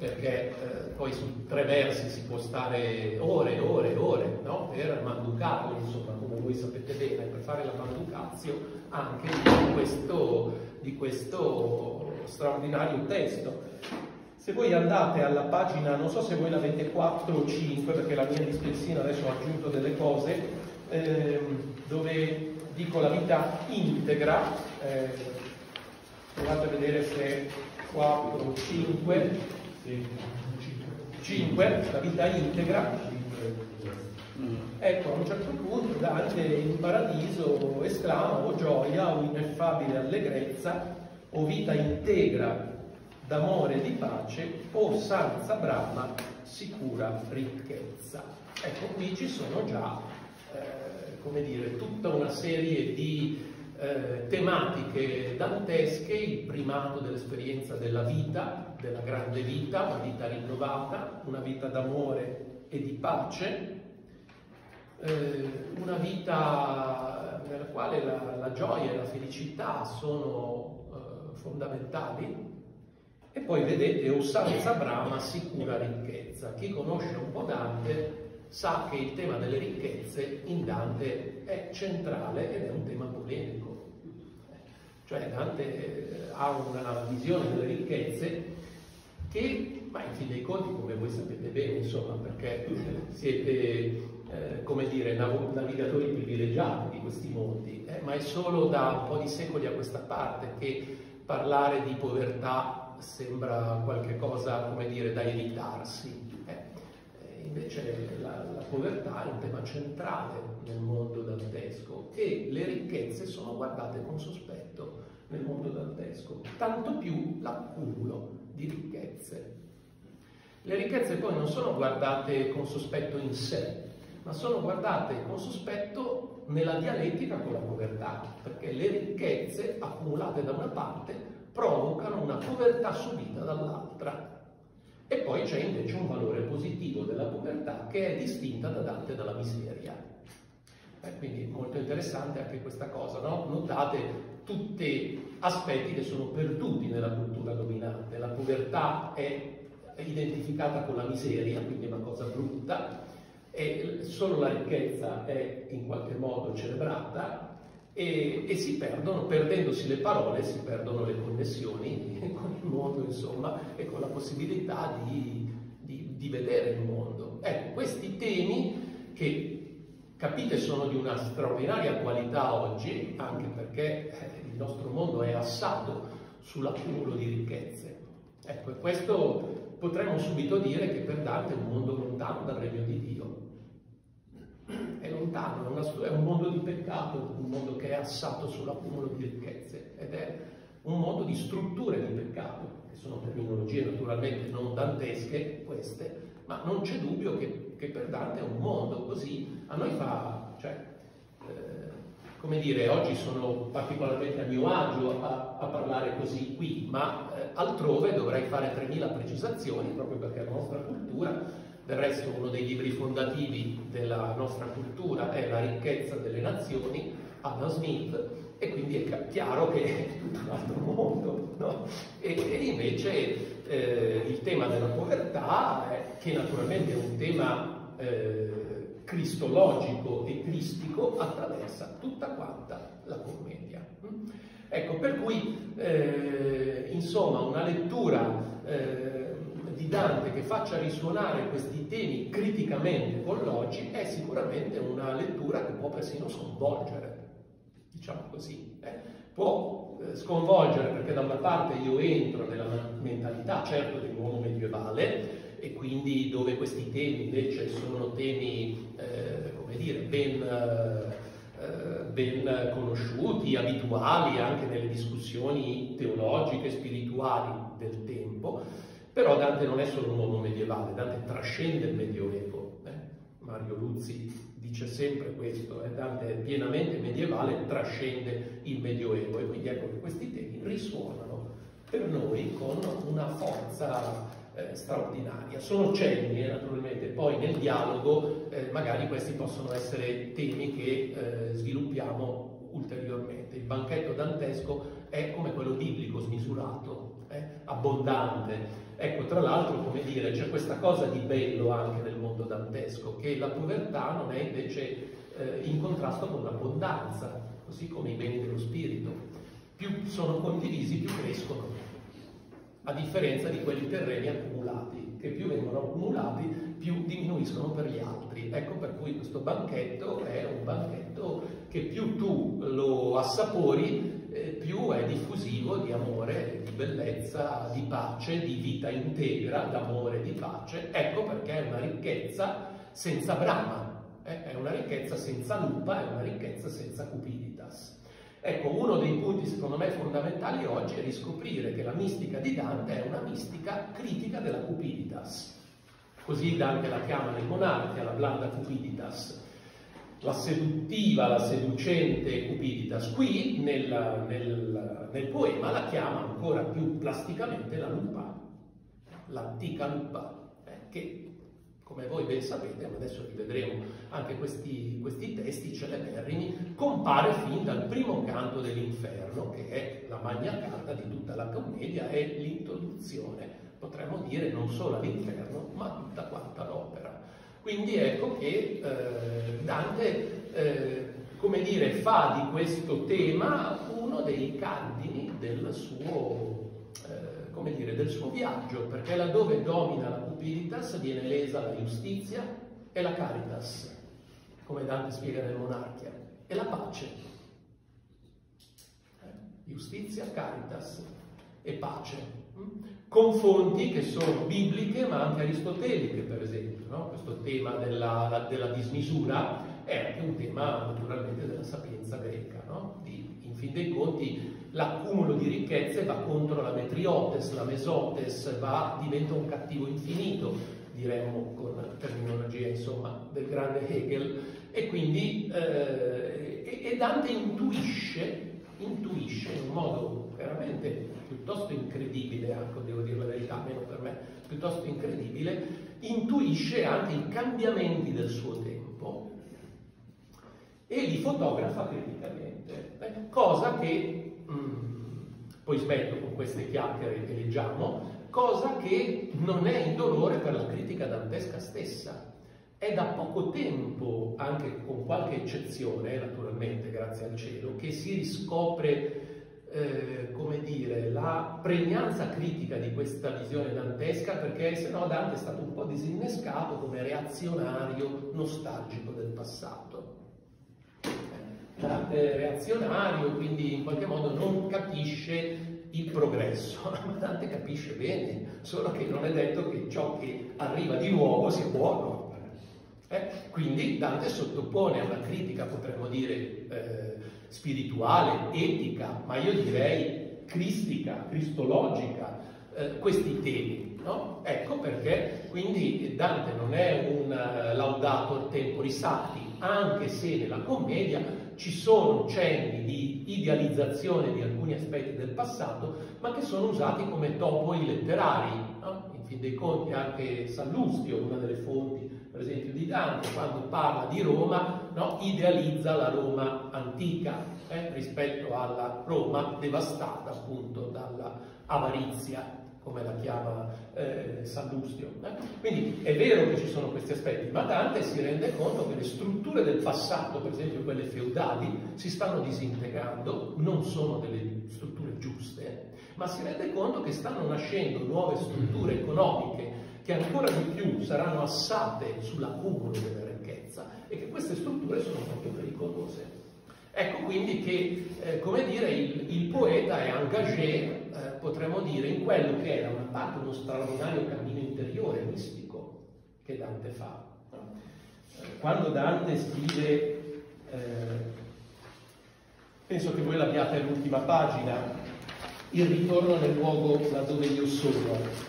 perché poi su tre versi si può stare ore e ore e ore, no? Per manducarlo, insomma, come voi sapete bene, per fare la manducazio anche di questo straordinario testo. Se voi andate alla pagina, non so se voi l'avete 4 o 5, perché la mia dispensina adesso ha aggiunto delle cose, dove dico la vita integra, provate a vedere se 4 o 5, 5, la vita integra, ecco a un certo punto Dante in paradiso esclama o gioia o ineffabile allegrezza o vita integra d'amore e di pace, o senza brama, sicura ricchezza. Ecco, qui ci sono già, come dire, tutta una serie di tematiche dantesche, il primato dell'esperienza della vita, della grande vita, una vita rinnovata, una vita d'amore e di pace, una vita nella quale la gioia e la felicità sono fondamentali. E poi vedete, o senza brama, sicura ricchezza. Chi conosce un po' Dante sa che il tema delle ricchezze in Dante è centrale ed è un tema polemico. Cioè Dante ha una visione delle ricchezze che, ma in fin dei conti, come voi sapete bene, insomma, perché siete, come dire, navigatori privilegiati di questi mondi, ma è solo da un po' di secoli a questa parte che parlare di povertà sembra qualche cosa, come dire, da evitarsi. Invece la povertà è un tema centrale nel mondo dantesco e le ricchezze sono guardate con sospetto nel mondo dantesco, tanto più l'accumulo di ricchezze. Le ricchezze poi non sono guardate con sospetto in sé, ma sono guardate con sospetto nella dialettica con la povertà, perché le ricchezze accumulate da una parte provocano una povertà subita dall'altra. E poi c'è invece un valore positivo della povertà che è distinta da Dante dalla miseria. Quindi molto interessante anche questa cosa, no? Notate tutti aspetti che sono perduti nella cultura dominante. La povertà è identificata con la miseria, quindi è una cosa brutta, e solo la ricchezza è in qualche modo celebrata. E si perdono, perdendosi le parole, si perdono le connessioni con il mondo, insomma, e con la possibilità di vedere il mondo. Ecco, questi temi che, capite, sono di una straordinaria qualità oggi, anche perché il nostro mondo è assato sull'accumulo di ricchezze. Ecco, e questo potremmo subito dire che per Dante è un mondo lontano dal regno di Dio. È lontano, è un mondo di peccato, un mondo che è assato sull'accumulo di ricchezze, ed è un mondo di strutture di peccato, che sono terminologie naturalmente non dantesche queste, ma non c'è dubbio che per Dante è un mondo così. A noi fa, cioè, come dire, oggi sono particolarmente a mio agio a parlare così qui, ma altrove dovrei fare 3.000 precisazioni, proprio perché la nostra cultura... Del resto uno dei libri fondativi della nostra cultura è La ricchezza delle nazioni, Adam Smith, e quindi è chiaro che è tutto un altro mondo, no? E invece il tema della povertà, che naturalmente è un tema cristologico e cristico, attraversa tutta quanta la commedia. Ecco, per cui insomma una lettura di Dante che faccia risuonare questi temi criticamente con l'oggi è sicuramente una lettura che può persino sconvolgere, diciamo così, può sconvolgere, perché da una parte io entro nella mentalità, certo, dell'uomo medievale, e quindi dove questi temi invece sono temi, come dire, ben conosciuti, abituali anche nelle discussioni teologiche e spirituali del tempo. Però Dante non è solo un uomo medievale, Dante trascende il Medioevo. Mario Luzi dice sempre questo, Dante è pienamente medievale, trascende il Medioevo, e quindi ecco che questi temi risuonano per noi con una forza straordinaria. Sono cenni, naturalmente, poi nel dialogo magari questi possono essere temi che sviluppiamo ulteriormente. Il banchetto dantesco è come quello biblico smisurato, abbondante, Ecco, tra l'altro, come dire, c'è questa cosa di bello anche nel mondo dantesco, che la povertà non è invece in contrasto con l'abbondanza, così come i beni dello spirito. Più sono condivisi, più crescono, a differenza di quelli terreni accumulati, che più vengono accumulati, più diminuiscono per gli altri. Ecco per cui questo banchetto è un banchetto che più tu lo assapori, più è diffusivo di amore, di bellezza, di pace, di vita integra, d'amore, di pace. Ecco perché è una ricchezza senza brama, è una ricchezza senza lupa, è una ricchezza senza cupiditas. Ecco, uno dei punti secondo me fondamentali oggi è riscoprire che la mistica di Dante è una mistica critica della cupiditas. Così Dante la chiama nei Monarchia, la blanda cupiditas, la seduttiva, la seducente cupiditas. Qui nel poema la chiama ancora più plasticamente la lupa, l'antica lupa, che come voi ben sapete, ma adesso rivedremo anche questi testi celeberrimi, compare fin dal primo canto dell'Inferno, che è la magna carta di tutta la Commedia, è l'introduzione, potremmo dire, non solo all'Inferno, ma a tutta quanta l'opera. Quindi ecco che Dante, come dire, fa di questo tema uno dei cardini del suo, come dire, del suo viaggio, perché laddove domina la cupiditas viene lesa la giustizia e la caritas, come Dante spiega nel Monarchia, e la pace. Giustizia, caritas e pace, con fonti che sono bibliche ma anche aristoteliche, per esempio, no? Questo tema della dismisura è anche un tema naturalmente della sapienza greca, no? In fin dei conti l'accumulo di ricchezze va contro la metriotes, la mesotes, diventa un cattivo infinito, diremmo con la terminologia, insomma, del grande Hegel. E quindi Dante intuisce in un modo veramente piuttosto incredibile, anche devo dire la verità, almeno per me, piuttosto incredibile, intuisce anche i cambiamenti del suo tempo e li fotografa criticamente, cosa che poi smetto con queste chiacchiere che leggiamo, cosa che non è indolore per la critica dantesca stessa. È da poco tempo, anche con qualche eccezione, naturalmente, grazie al cielo, che si riscopre, come dire, la pregnanza critica di questa visione dantesca, perché se no Dante è stato un po' disinnescato come reazionario nostalgico del passato. Dante è reazionario, quindi in qualche modo non capisce il progresso, ma Dante capisce bene, solo che non è detto che ciò che arriva di nuovo sia buono. Quindi Dante sottopone a una critica, potremmo dire, spirituale, etica, ma io direi cristica, cristologica, questi temi, no? Ecco perché quindi Dante non è un laudator tempori sacri, anche se nella Commedia ci sono cenni di idealizzazione di alcuni aspetti del passato, ma che sono usati come topoi letterari, no? In fin dei conti anche Sallustio, una delle fonti per esempio di Dante, quando parla di Roma, no? Idealizza la Roma antica, rispetto alla Roma devastata appunto dalla avarizia, come la chiama Sallustio. Quindi è vero che ci sono questi aspetti, ma Dante si rende conto che le strutture del passato, per esempio quelle feudali, si stanno disintegrando, non sono delle strutture giuste, ma si rende conto che stanno nascendo nuove strutture economiche che ancora di più saranno assate sull'accumulo della ricchezza e che queste strutture sono proprio pericolose. Ecco quindi che, come dire, il poeta è engagé, potremmo dire, in quello che era una parte, uno straordinario cammino interiore mistico che Dante fa. Quando Dante scrive, penso che voi l'abbiate all'ultima pagina, il ritorno nel luogo laddove io sono,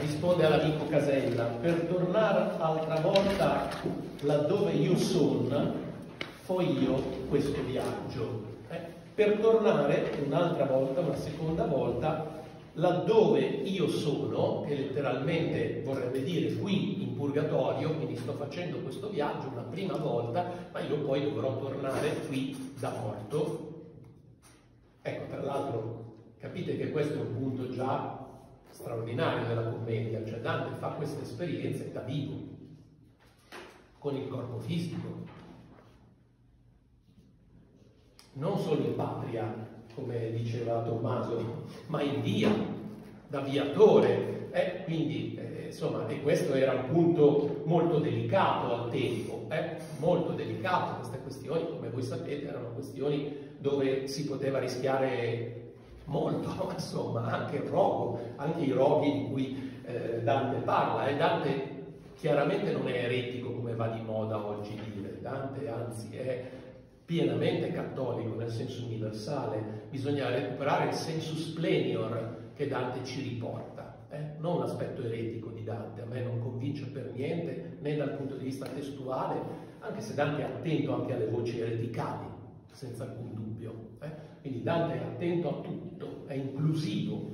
risponde all'amico Casella: per tornare altra volta laddove io sono, fo io questo viaggio. Per tornare un'altra volta, una seconda volta, laddove io sono, che letteralmente vorrebbe dire qui in purgatorio, quindi sto facendo questo viaggio una prima volta, ma io poi dovrò tornare qui da morto. Ecco, tra l'altro capite che questo è un punto già straordinario della Commedia, cioè Dante fa queste esperienze da vivo, con il corpo fisico, non solo in patria, come diceva Tommaso, ma in via, da viatore, quindi insomma, e questo era un punto molto delicato al tempo, molto delicato. Queste questioni, come voi sapete, erano questioni dove si poteva rischiare molto, insomma, anche il rogo, anche i roghi di cui Dante parla. Dante chiaramente non è eretico come va di moda oggi dire, Dante anzi è pienamente cattolico nel senso universale. Bisogna recuperare il sensus plenior che Dante ci riporta, non l'aspetto eretico di Dante. A me non convince per niente, né dal punto di vista testuale, anche se Dante è attento anche alle voci ereticali, senza alcun dubbio. Quindi Dante è attento a tutto, è inclusivo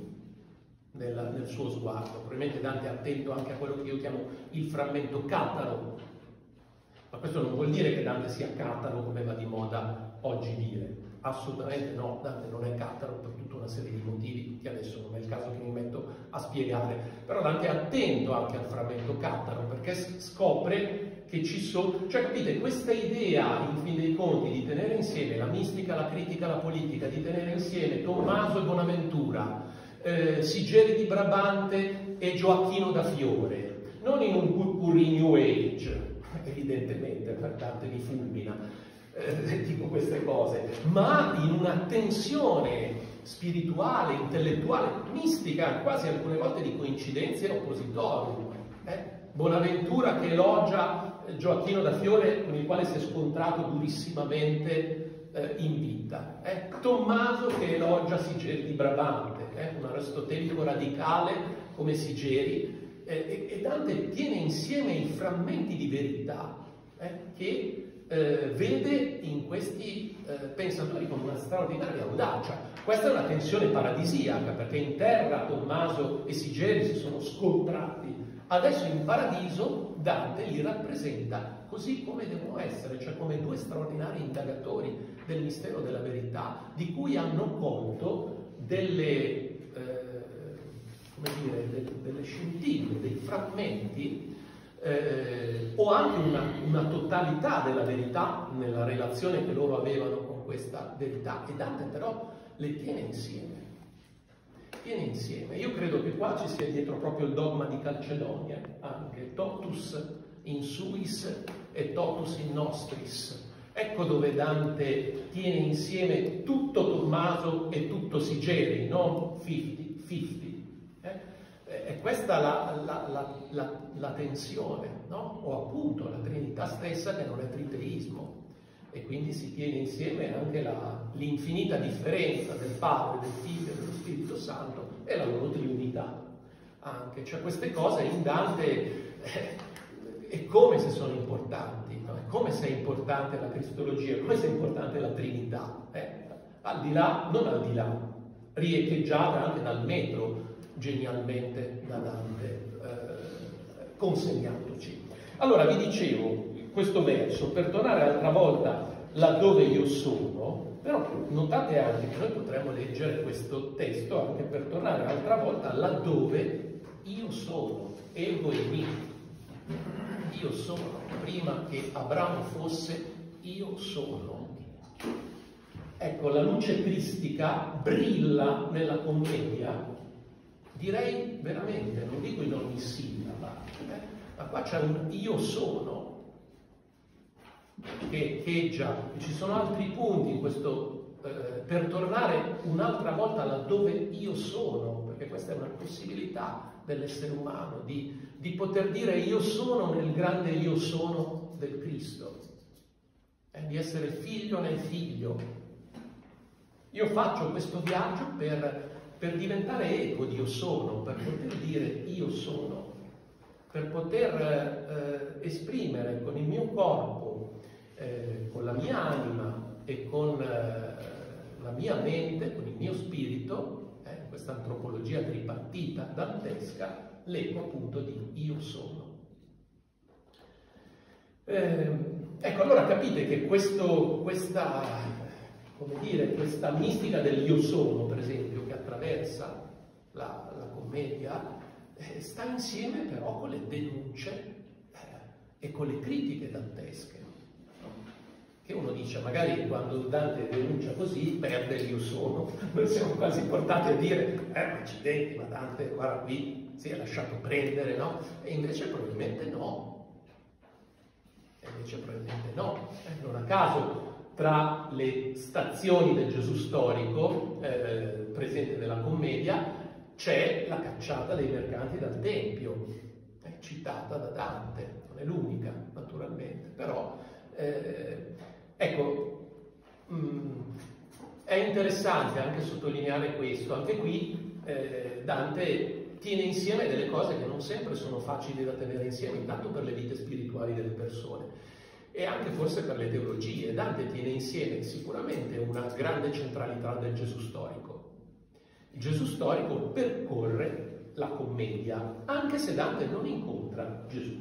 nel suo sguardo. Probabilmente Dante è attento anche a quello che io chiamo il frammento cataro, ma questo non vuol dire che Dante sia cataro come va di moda oggi dire, assolutamente no. Dante non è cataro per tutta una serie di motivi che adesso non è il caso che mi metto a spiegare, però Dante è attento anche al frammento cataro, perché scopre che ci sono, cioè, capite, questa idea in fin dei conti di tenere insieme la mistica, la critica, la politica, di tenere insieme Tommaso e Bonaventura, Sigieri di Brabante e Gioacchino da Fiore, non in un putpurri new age, evidentemente, per Dante mi fulmina, dico queste cose, ma in una tensione spirituale, intellettuale, mistica, quasi alcune volte di coincidenze oppositorie. Bonaventura che elogia Gioacchino da Fiore, con il quale si è scontrato durissimamente in vita, Tommaso che elogia Sigieri di Brabante, un aristotelico radicale come Sigieri, e Dante tiene insieme i frammenti di verità che vede in questi pensatori con una straordinaria audacia. Questa è una tensione paradisiaca, perché in terra Tommaso e Sigieri si sono scontrati, adesso in paradiso Dante li rappresenta così come devono essere, cioè come due straordinari indagatori del mistero della verità, di cui hanno colto delle scintille, dei frammenti, o anche una totalità della verità nella relazione che loro avevano con questa verità. E Dante però le tiene insieme. Io credo che qua ci sia dietro proprio il dogma di Calcedonia, anche totus in suis e totus in nostris. Ecco dove Dante tiene insieme tutto Tommaso e tutto Sigieri, non 50-50. È questa la tensione, no? O appunto la Trinità stessa che non è triteismo, e quindi si tiene insieme anche l'infinita differenza del Padre, del Figlio, dello Spirito Santo e la loro triunità anche. Cioè queste cose in Dante è come se sono importanti, no? È come se è importante la Cristologia, è come se è importante la Trinità, al di là, non al di là, riecheggiata anche dal metro genialmente da Dante, consegnandoci. Allora vi dicevo questo verso, per tornare altra volta laddove io sono, però notate anche che noi potremmo leggere questo testo anche per tornare altra volta laddove io sono, ego in me, io sono, prima che Abramo fosse, io sono. Ecco, la luce cristica brilla nella Commedia, direi veramente, non dico in ogni sillaba, ma qua c'è un io sono che echeggia. Ci sono altri punti in questo, per tornare un'altra volta laddove io sono, perché questa è una possibilità dell'essere umano di poter dire io sono nel grande io sono del Cristo, di essere figlio nel figlio. Io faccio questo viaggio per diventare ego di io sono, per poter dire io sono, per poter esprimere con il mio corpo, con la mia anima e con la mia mente, con il mio spirito, questa antropologia tripartita dantesca, l'ego appunto di io sono. Ecco, allora capite che questa mistica dell'io sono, per esempio, che attraversa la Commedia, sta insieme però con le denunce e con le critiche dantesche. Che uno dice, magari quando Dante denuncia così, perde il io sono. Noi siamo quasi portati a dire, accidenti, ma Dante, guarda qui, si è lasciato prendere, no? E invece probabilmente no. Non a caso, tra le stazioni del Gesù storico, presente nella Commedia, c'è la cacciata dei mercanti dal Tempio, citata da Dante, non è l'unica naturalmente, però ecco, è interessante anche sottolineare questo, anche qui Dante tiene insieme delle cose che non sempre sono facili da tenere insieme, intanto per le vite spirituali delle persone e anche forse per le teologie. Dante tiene insieme sicuramente una grande centralità del Gesù storico. Il Gesù storico percorre la Commedia, anche se Dante non incontra Gesù.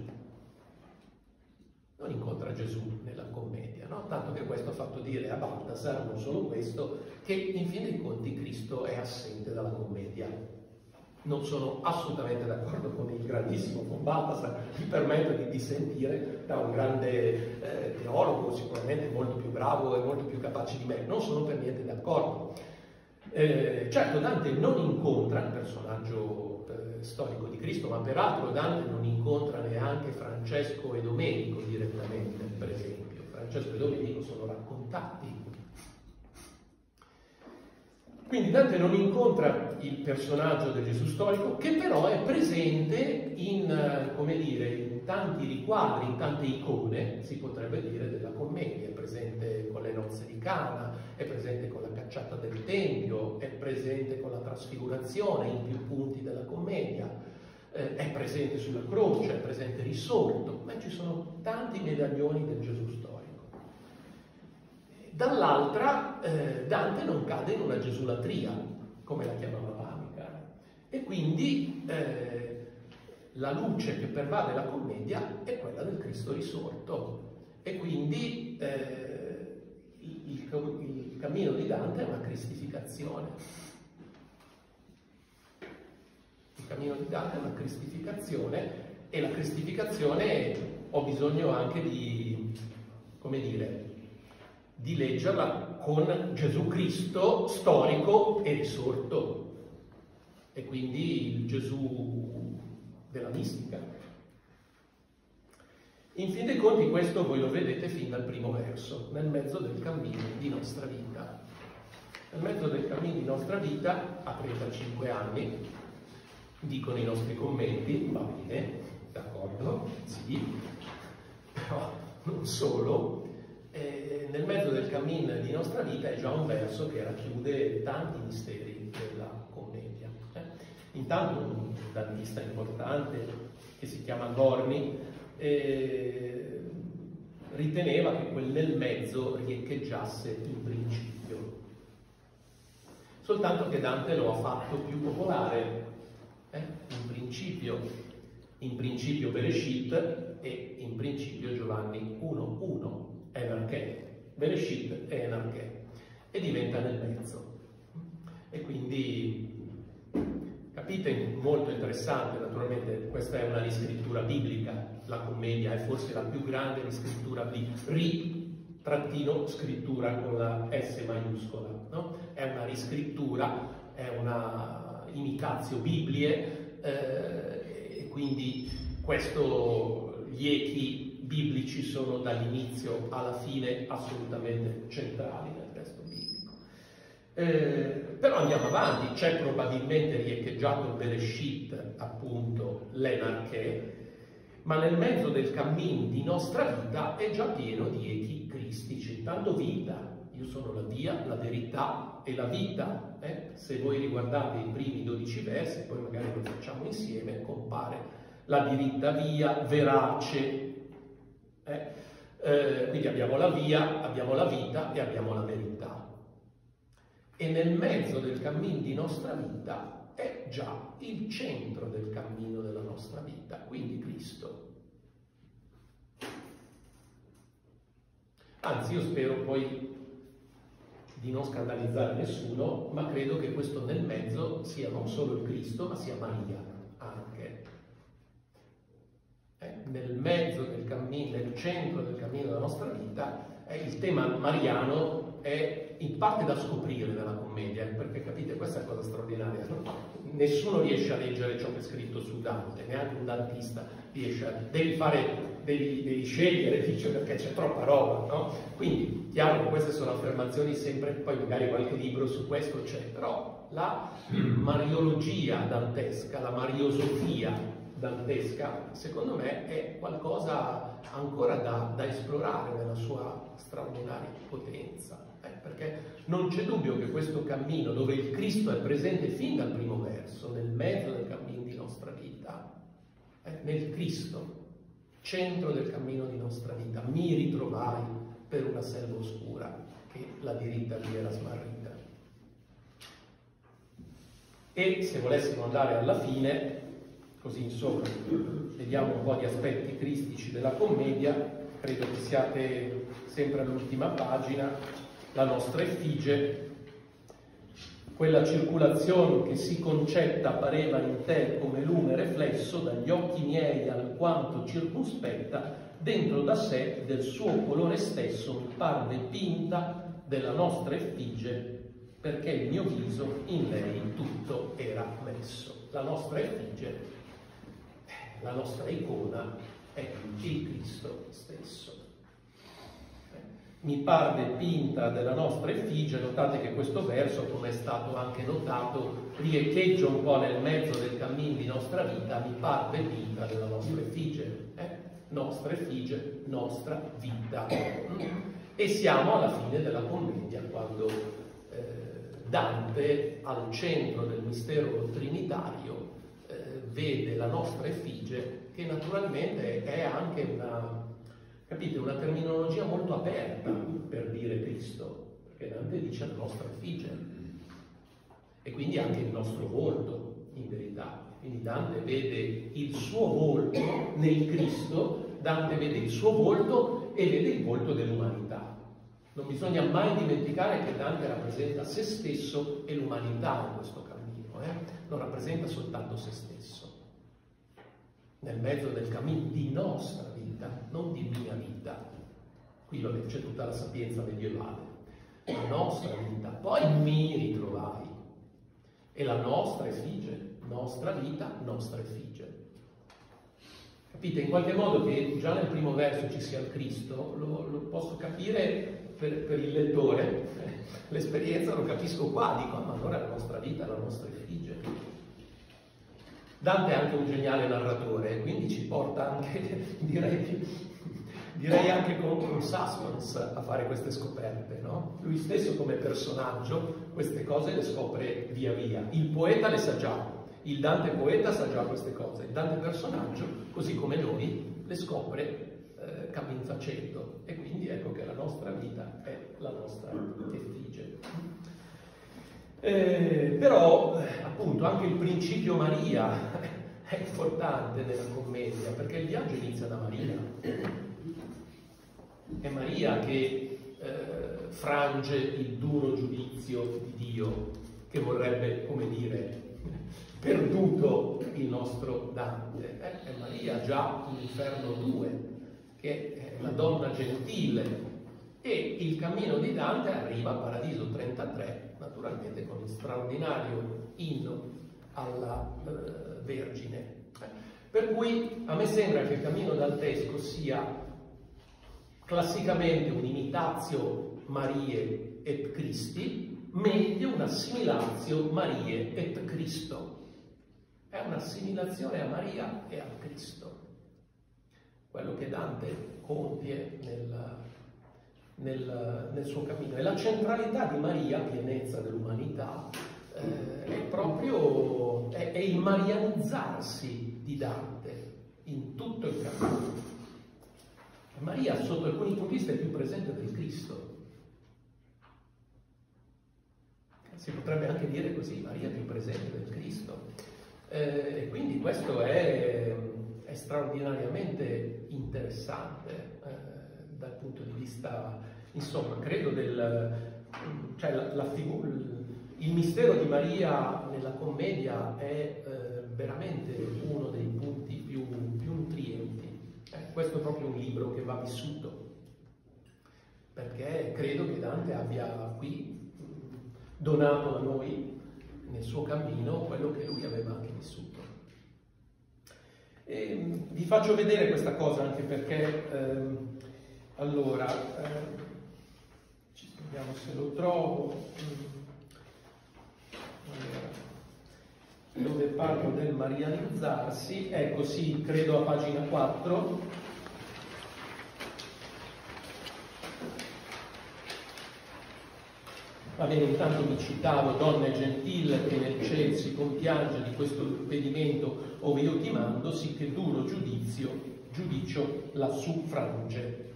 Non incontra Gesù nella Commedia, no? Tanto che questo ha fatto dire a Balthasar, non solo questo, che in fin dei conti Cristo è assente dalla Commedia. Non sono assolutamente d'accordo con il grandissimo Balthasar, mi permetto di dissentire da un grande teologo, sicuramente molto più bravo e molto più capace di me. Non sono per niente d'accordo. Certo, Dante non incontra il personaggio storico di Cristo, ma peraltro Dante non incontra neanche Francesco e Domenico direttamente, per esempio. Francesco e Domenico sono raccontati. Quindi Dante non incontra il personaggio del Gesù storico, che però è presente in, come dire, in tanti riquadri, in tante icone, si potrebbe dire, della Commedia. È presente con le nozze di Cana, è presente con la cacciata del Tempio, è presente con la trasfigurazione in più punti della Commedia, è presente sulla croce, è presente risorto, ma ci sono tanti medaglioni del Gesù storico. Dall'altra, Dante non cade in una gesulatria, come la chiamava Panikkar, e quindi la luce che pervade la Commedia è quella del Cristo risorto, e quindi il cammino di Dante è una cristificazione. Il cammino di Dante è una cristificazione, e la cristificazione ho bisogno anche di, come dire, di leggerla con Gesù Cristo storico e risorto, e quindi il Gesù della mistica. In fin dei conti questo voi lo vedete fin dal primo verso, nel mezzo del cammino di nostra vita. Nel mezzo del cammino di nostra vita, a 35 anni, dicono i nostri commenti, va bene, d'accordo, sì, però non solo. Nel mezzo del cammino di nostra vita è già un verso che racchiude tanti misteri della Commedia. Intanto un dantista importante che si chiama Gorni riteneva che quel nel mezzo riecheggiasse il principio, soltanto che Dante lo ha fatto più popolare, in principio Bereshit e in principio Giovanni XXI. Enarchè, Bereshit e Enarchè, e diventa nel mezzo. E quindi capite, molto interessante. Naturalmente questa è una riscrittura biblica, la Commedia è forse la più grande riscrittura di scrittura con la S maiuscola, no? È una riscrittura, è una imitazio biblie, e quindi questo, gli echi biblici sono dall'inizio alla fine assolutamente centrali nel testo biblico. Però andiamo avanti, c'è probabilmente riecheggiato Bereshit, appunto, l'Enarchè, ma nel mezzo del cammino di nostra vita è già pieno di echi cristici, tanto vita, io sono la via, la verità e la vita. Se voi riguardate i primi 12 versi, poi magari lo facciamo insieme, compare la diritta via, verace. Quindi abbiamo la via, abbiamo la vita e abbiamo la verità, e nel mezzo del cammino di nostra vita è già il centro del cammino della nostra vita, quindi Cristo. Anzi, io spero poi di non scandalizzare nessuno, ma credo che questo nel mezzo sia non solo il Cristo, ma sia Maria anche. nel mezzo del cammino, nel centro del cammino della nostra vita, il tema mariano è in parte da scoprire dalla Commedia, perché capite, questa è una cosa straordinaria. Nessuno riesce a leggere ciò che è scritto su Dante, neanche un dantista riesce a... Devi scegliere, dice, perché c'è troppa roba, no? Quindi, chiaro che queste sono affermazioni sempre, poi magari qualche libro su questo c'è, però la mariologia dantesca, la mariosofia dantesca, secondo me è qualcosa ancora da esplorare nella sua straordinaria potenza, perché non c'è dubbio che questo cammino, dove il Cristo è presente fin dal primo verso, nel mezzo del cammino di nostra vita, nel Cristo, centro del cammino di nostra vita, mi ritrovai per una selva oscura che la diritta lì era smarrita. E se volessimo andare alla fine, così insomma vediamo un po' di aspetti cristici della Commedia, credo che siate sempre all'ultima pagina, la nostra effigie, quella circolazione che si concetta pareva in te come lume reflesso dagli occhi miei alquanto circospetta, dentro da sé del suo colore stesso mi parve pinta della nostra effigie, perché il mio viso in lei tutto era messo. La nostra effigie, la nostra icona è il Cristo stesso. Mi parve pinta della nostra effigie, notate che questo verso, come è stato anche notato, riecheggia un po' nel mezzo del cammino di nostra vita, mi parve pinta della nostra effigie, nostra effigie, nostra vita. E siamo alla fine della Commedia, quando Dante, al centro del mistero trinitario, vede la nostra effigie, che naturalmente è anche una... Capite? Una terminologia molto aperta per dire Cristo, perché Dante dice la nostra effigie, e quindi anche il nostro volto, in verità. Quindi Dante vede il suo volto nel Cristo, Dante vede il suo volto e vede il volto dell'umanità. Non bisogna mai dimenticare che Dante rappresenta se stesso e l'umanità in questo cammino, non rappresenta soltanto se stesso. Nel mezzo del cammino di nostra vita, non di mia vita. Qui c'è tutta la sapienza medievale. La nostra vita, poi mi ritrovai. E la nostra effigie, nostra vita, nostra effigie. Capite? In qualche modo che già nel primo verso ci sia il Cristo, lo posso capire per il lettore. L'esperienza lo capisco qua, dico, ma allora la nostra vita, la nostra effigie. Dante è anche un geniale narratore, quindi ci porta anche, direi anche con suspense a fare queste scoperte, no? Lui stesso come personaggio queste cose le scopre via via. Il poeta le sa già, il Dante poeta sa già queste cose, il Dante personaggio, così come noi, le scopre cammin facendo. E quindi ecco che la nostra vita è la nostra effigie. Però appunto anche il principio Maria è importante nella Commedia, perché il viaggio inizia da Maria. È Maria che frange il duro giudizio di Dio, che vorrebbe, come dire, perduto il nostro Dante. È Maria già in Inferno 2, che è la donna gentile, e il cammino di Dante arriva a Paradiso 33, naturalmente con il straordinario inno alla Vergine. Per cui a me sembra che il cammino dantesco sia classicamente un'imitatio Mariae et Christi, meglio un'assimilatio Mariae et Cristo. È un'assimilazione a Maria e a Cristo. Quello che Dante compie nel suo cammino. E la centralità di Maria, pienezza dell'umanità, è proprio il marianizzarsi di Dante in tutto il cammino. Maria, sotto alcuni punti di vista, è più presente del Cristo. Si potrebbe anche dire così, Maria è più presente del Cristo. E quindi questo è straordinariamente interessante, dal punto di vista, insomma, credo il mistero di Maria nella Commedia è veramente uno dei punti più nutrienti questo è proprio un libro che va vissuto, perché credo che Dante abbia qui donato a noi nel suo cammino quello che lui aveva anche vissuto. E vi faccio vedere questa cosa anche perché vediamo se lo trovo. Allora, dove parlo del marianizzarsi, ecco sì, credo a pagina 4. Va bene, intanto vi citavo, donna gentil che nel ciel si compiange di questo pedimento, ove io ti mando, sì che duro giudicio la suffrange.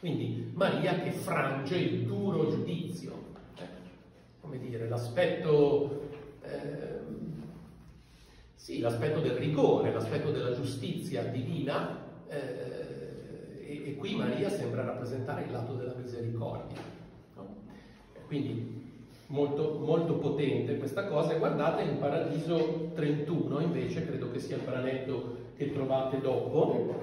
Quindi Maria che frange il duro giudizio, come dire, l'aspetto sì, l'aspetto del rigore, l'aspetto della giustizia divina, e qui Maria sembra rappresentare il lato della misericordia. Quindi molto, molto potente questa cosa. E guardate in Paradiso 31, invece, credo che sia il branetto che trovate dopo,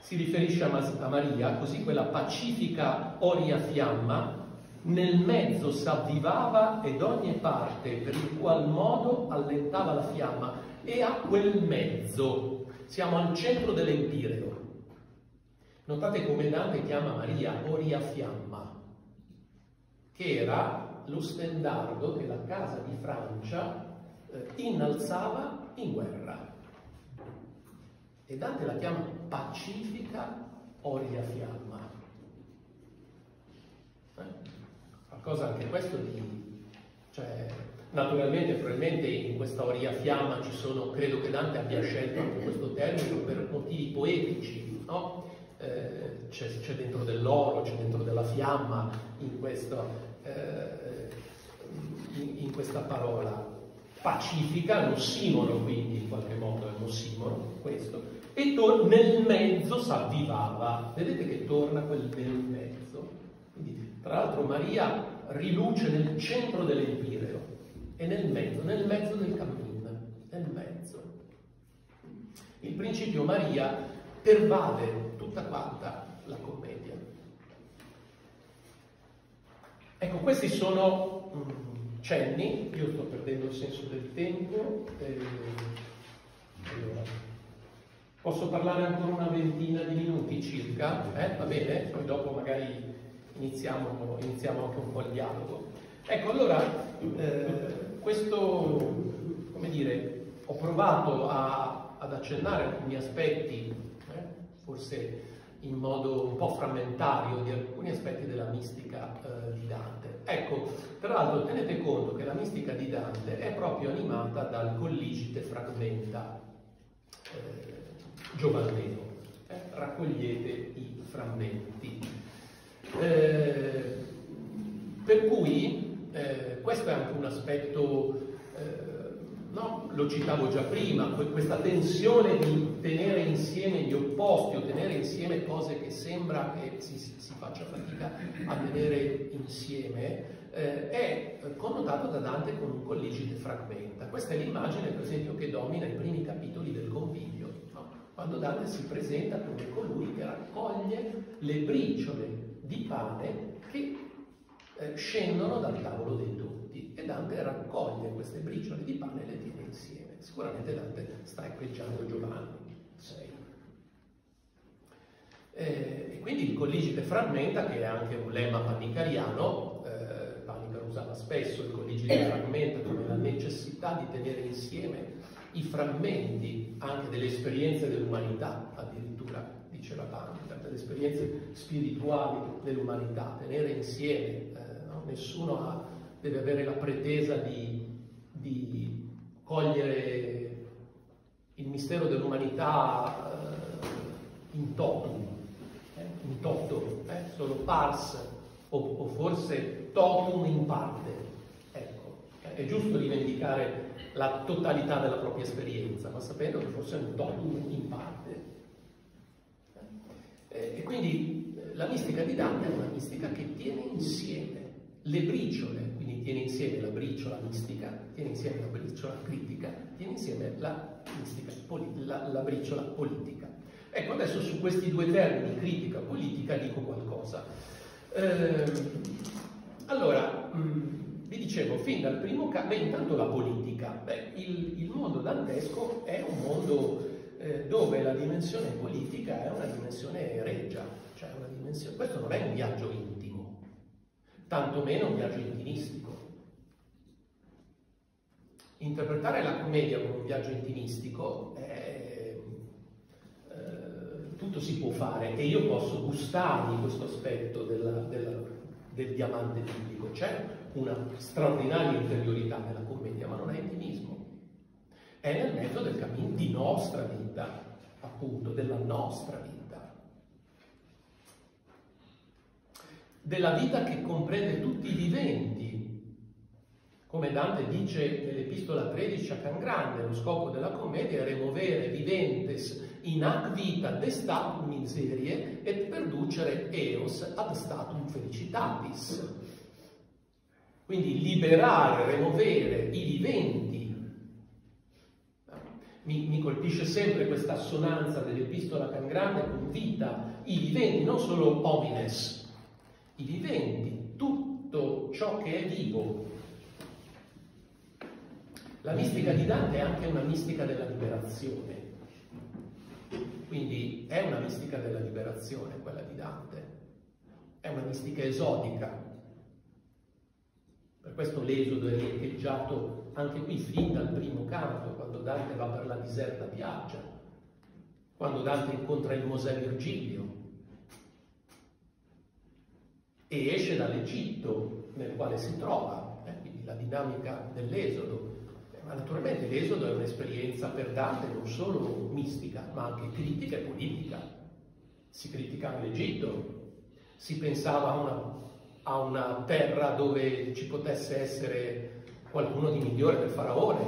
si riferisce a Maria, così quella pacifica oria fiamma, nel mezzo s'avvivava ed ogni parte per il qual modo allentava la fiamma, e a quel mezzo siamo al centro dell'empireo. Notate come Dante chiama Maria oria fiamma, che era lo stendardo che la casa di Francia innalzava in guerra. E Dante la chiama pacifica oria fiamma. Qualcosa anche questo di... Cioè, naturalmente, probabilmente in questa oria fiamma ci sono... Credo che Dante abbia scelto anche questo termine per motivi poetici, no? C'è dentro dell'oro, c'è dentro della fiamma in questa parola pacifica, non simolo, quindi in qualche modo è non simolo questo, e nel mezzo s'avvivava. Vedete che torna quel nel mezzo, quindi, tra l'altro Maria riluce nel centro dell'empireo e nel mezzo del cammin, nel mezzo. Il principio Maria pervade tutta quanta la commedia. Ecco, questi sono cenni. Io sto perdendo il senso del tempo. Allora, posso parlare ancora una ventina di minuti circa? Va bene? Poi dopo magari iniziamo anche un po' il dialogo. Ecco, allora, questo, come dire, ho provato ad accennare alcuni aspetti, forse in modo un po' frammentario, di alcuni aspetti della mistica di Dante. Ecco, tra l'altro tenete conto che la mistica di Dante è proprio animata dal colligite fragmenta giovaneo. Raccogliete i frammenti. Per cui questo è anche un aspetto, no? Lo citavo già prima, questa tensione di tenere insieme gli opposti o tenere insieme cose che sembra che si faccia fatica a tenere insieme, è connotato da Dante con un colligite fragmenta. Questa è l'immagine, per esempio, che domina i primi capitoli del Convivio, no? Quando Dante si presenta come colui che raccoglie le briciole di pane che scendono dal tavolo dei doni. E Dante raccoglie queste briciole di pane e le tiene insieme. Sicuramente Dante sta echeggiando Giovanni VI. E quindi il colligite fragmenta, che è anche un lemma panikkariano, Panikkar usava spesso il colligite fragmenta come la necessità di tenere insieme i frammenti anche delle esperienze dell'umanità, addirittura diceva Panikkar, delle esperienze spirituali dell'umanità, tenere insieme, no? Nessuno deve avere la pretesa di cogliere il mistero dell'umanità in toto, solo pars o forse totum in parte. Ecco, è giusto rivendicare la totalità della propria esperienza, ma sapendo che forse è un totum in parte. E quindi la mistica di Dante è una mistica che tiene insieme le briciole, quindi tiene insieme la briciola mistica, tiene insieme la briciola critica, tiene insieme la mistica politica, la briciola politica. Ecco, adesso su questi due termini, critica, politica, dico qualcosa. Allora, vi dicevo, fin dal primo caso, intanto la politica. Beh, il mondo dantesco è un mondo dove la dimensione politica è una dimensione reggia, cioè una dimensione, questo non è un viaggio intimo, tantomeno un viaggio intimistico. Interpretare la commedia come un viaggio intimistico è, tutto si può fare e io posso gustarmi questo aspetto del diamante biblico. C'è una straordinaria interiorità nella commedia, ma non è intimismo. È nel mezzo del cammino di nostra vita, appunto, della nostra vita, della vita che comprende tutti i viventi, come Dante dice nell'Epistola 13 a Cangrande. Lo scopo della commedia è removere viventes in ac vita de statum miserie et perducere eos ad statum felicitatis. Quindi liberare, removere i viventi. Mi colpisce sempre questa assonanza dell'Epistola Cangrande con vita, i viventi, non solo homines, i viventi, tutto ciò che è vivo. La mistica di Dante è anche una mistica della liberazione, quindi è una mistica della liberazione quella di Dante, è una mistica esotica. Per questo l'esodo è riecheggiato anche qui, fin dal primo canto, quando Dante va per la diserta piaggia, quando Dante incontra il Mosè Virgilio e esce dall'Egitto nel quale si trova, quindi la dinamica dell'esodo. Ma naturalmente l'esodo è un'esperienza per Dante non solo mistica, ma anche critica e politica. Si criticava l'Egitto, si pensava a una terra dove ci potesse essere qualcuno di migliore del faraone,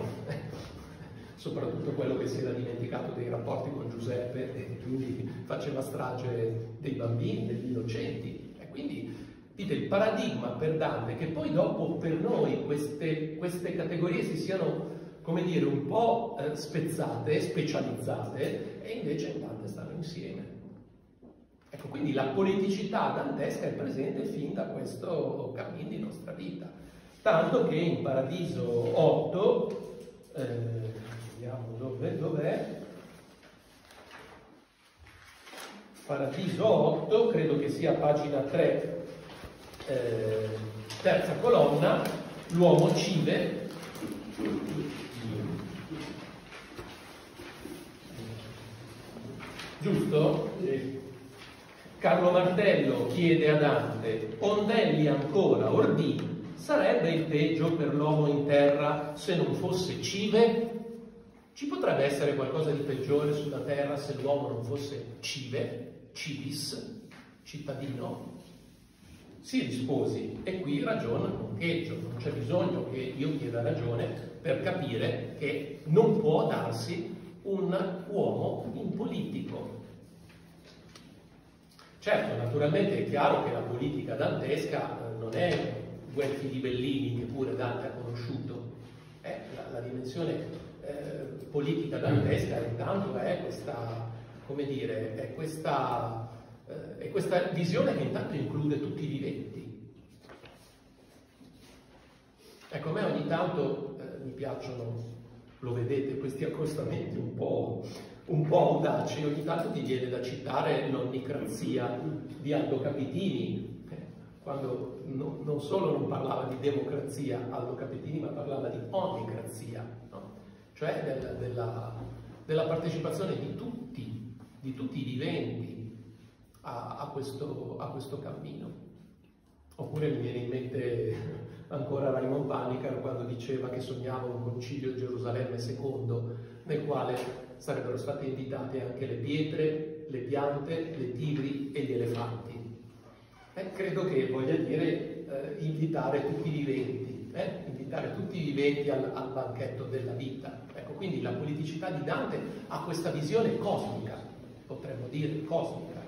soprattutto quello che si era dimenticato dei rapporti con Giuseppe e quindi faceva strage dei bambini, degli innocenti. E quindi, dite, il paradigma per Dante, che poi dopo per noi queste categorie si siano, come dire, un po' spezzate, specializzate, e invece in Dante stanno insieme. Ecco, quindi la politicità dantesca è presente fin da questo cammino di nostra vita. Tanto che in Paradiso 8, vediamo dov'è, Paradiso 8, credo che sia pagina 3, terza colonna, l'uomo uccide, giusto? Sì. Carlo Martello chiede a Dante, ondelli ancora, ordini, sarebbe il peggio per l'uomo in terra se non fosse cive? Ci potrebbe essere qualcosa di peggiore sulla terra se l'uomo non fosse cive, civis, cittadino? Si risposi, e qui ragiona il concheggio, non c'è bisogno che io chieda ragione per capire che non può darsi un uomo in politico. Certo, naturalmente è chiaro che la politica dantesca non è Guelfi di Bellini, che pure Dante ha conosciuto. La dimensione politica dantesca intanto è questa, come dire, è questa visione che intanto include tutti i viventi. Ecco, a me ogni tanto mi piacciono, lo vedete, questi accostamenti un po' audaci. Ogni tanto ti viene da citare l'onnicrazia di Aldo Capitini, quando non solo non parlava di democrazia Aldo Capitini, ma parlava di onnicrazia, no? Cioè della partecipazione di tutti i viventi a questo cammino. Oppure mi viene in mente ancora Raimond Panikkar, quando diceva che sognava un concilio di Gerusalemme II, nel quale sarebbero state invitate anche le pietre, le piante, le tigri e gli elefanti. Credo che voglia dire invitare tutti i viventi, al banchetto della vita. Ecco, quindi la politicità di Dante ha questa visione cosmica, potremmo dire cosmica,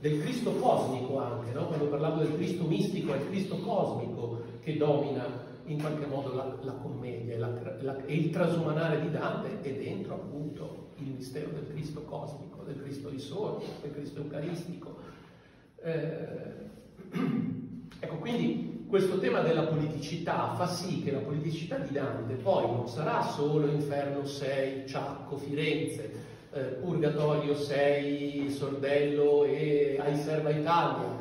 del Cristo cosmico anche, no? Quando parlavo del Cristo mistico, è il Cristo cosmico che domina in qualche modo la commedia e il trasumanare di Dante è dentro appunto il mistero del Cristo cosmico, del Cristo risorto, del Cristo eucaristico. Ecco, quindi questo tema della politicità fa sì che la politicità di Dante poi non sarà solo Inferno 6, Ciacco, Firenze, Purgatorio 6, Sordello e Ai Serva Italia,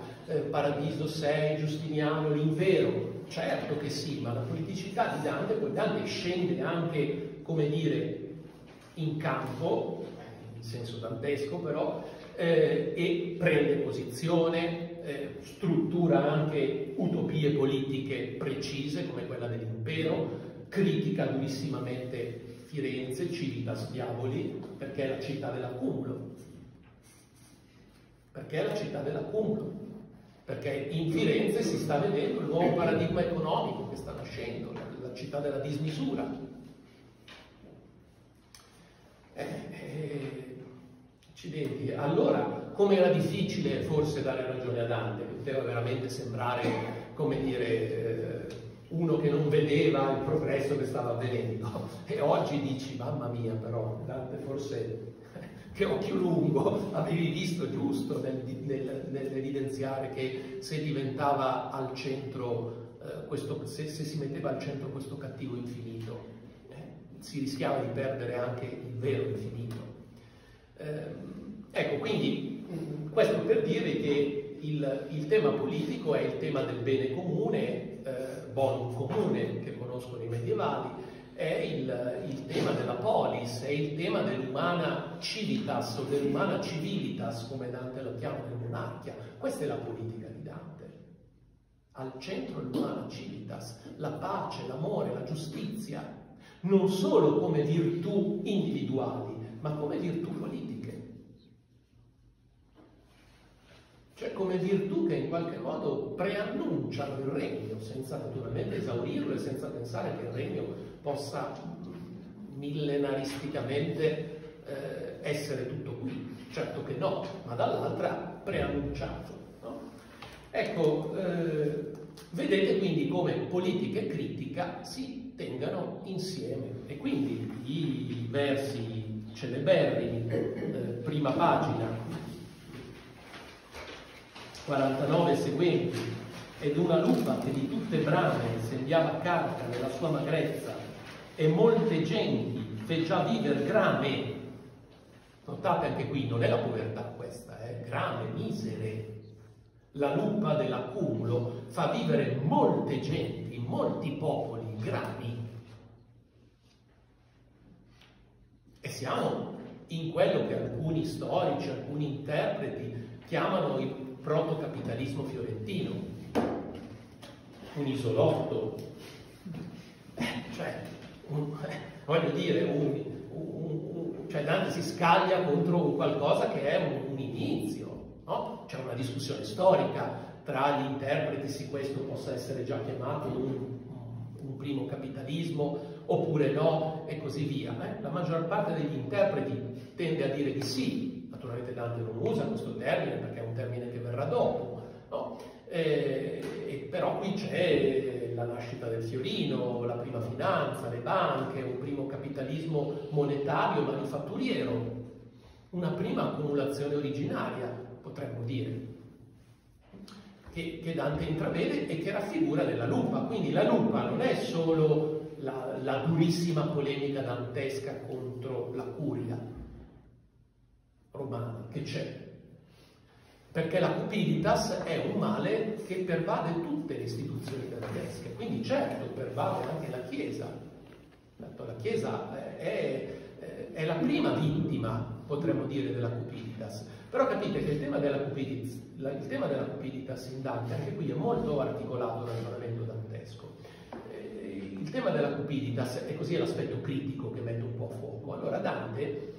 Paradiso 6, Giustiniano, L'Invero. Certo che sì, ma la politicità di Dante, poi Dante scende anche, come dire, in campo, in senso dantesco però, e prende posizione, struttura anche utopie politiche precise come quella dell'impero, critica durissimamente Firenze, Civitas Diaboli, perché è la città dell'accumulo. Perché è la città dell'accumulo? Perché in Firenze si sta vedendo il nuovo paradigma economico che sta nascendo, la città della dismisura. Accidenti. Allora, come era difficile forse dare ragione a Dante, poteva veramente sembrare, come dire, uno che non vedeva il progresso che stava avvenendo. E oggi dici, mamma mia però, Dante forse, che occhio lungo, avevi visto giusto nell'evidenziare che se diventava al centro, se si metteva al centro questo cattivo infinito, si rischiava di perdere anche il vero infinito. Ecco, quindi questo per dire che il tema politico è il tema del bene comune, bonum comune, che conoscono i medievali, è il tema della polis, è il tema dell'umana civitas o dell'umana civilitas, come Dante lo chiama nel Monarchia. Questa è la politica di Dante. Al centro l'umana civitas, la pace, l'amore, la giustizia, non solo come virtù individuali, ma come virtù politiche. Cioè come virtù che in qualche modo preannunciano il regno, senza naturalmente esaurirlo e senza pensare che il regno possa millenaristicamente essere tutto qui. Certo che no, ma dall'altra preannunciato. No? Ecco, vedete quindi come politica e critica si tengano insieme, e quindi i versi celeberrimi, prima pagina 49 seguenti: ed una lupa che di tutte brame sembiava carca nella sua magrezza, e molte genti fe già viver grame. Notate anche qui, non è la povertà questa, è grame, misere. La lupa dell'accumulo fa vivere molte genti, molti popoli grami, e siamo in quello che alcuni storici, alcuni interpreti chiamano il protocapitalismo fiorentino, un isolotto, cioè voglio dire cioè Dante si scaglia contro un qualcosa che è un inizio, no? C'è una discussione storica tra gli interpreti se questo possa essere già chiamato un primo capitalismo oppure no, e così via. La maggior parte degli interpreti tende a dire di sì. Naturalmente Dante non usa questo termine perché è un termine che verrà dopo, no? Però qui c'è la nascita del fiorino, la prima finanza, le banche, un primo capitalismo monetario manifatturiero, una prima accumulazione originaria, potremmo dire, che Dante intravede e che raffigura nella lupa. Quindi la lupa non è solo la durissima polemica dantesca contro la curia romana che c'è, perché la cupiditas è un male che pervade tutte le istituzioni dantesche, quindi certo pervade anche la Chiesa. La Chiesa è la prima vittima, potremmo dire, della cupiditas. Però capite che il tema della cupiditas in Dante, anche qui è molto articolato dal ragionamento dantesco. Il tema della cupiditas è così l'aspetto critico che mette un po' a fuoco. Allora Dante,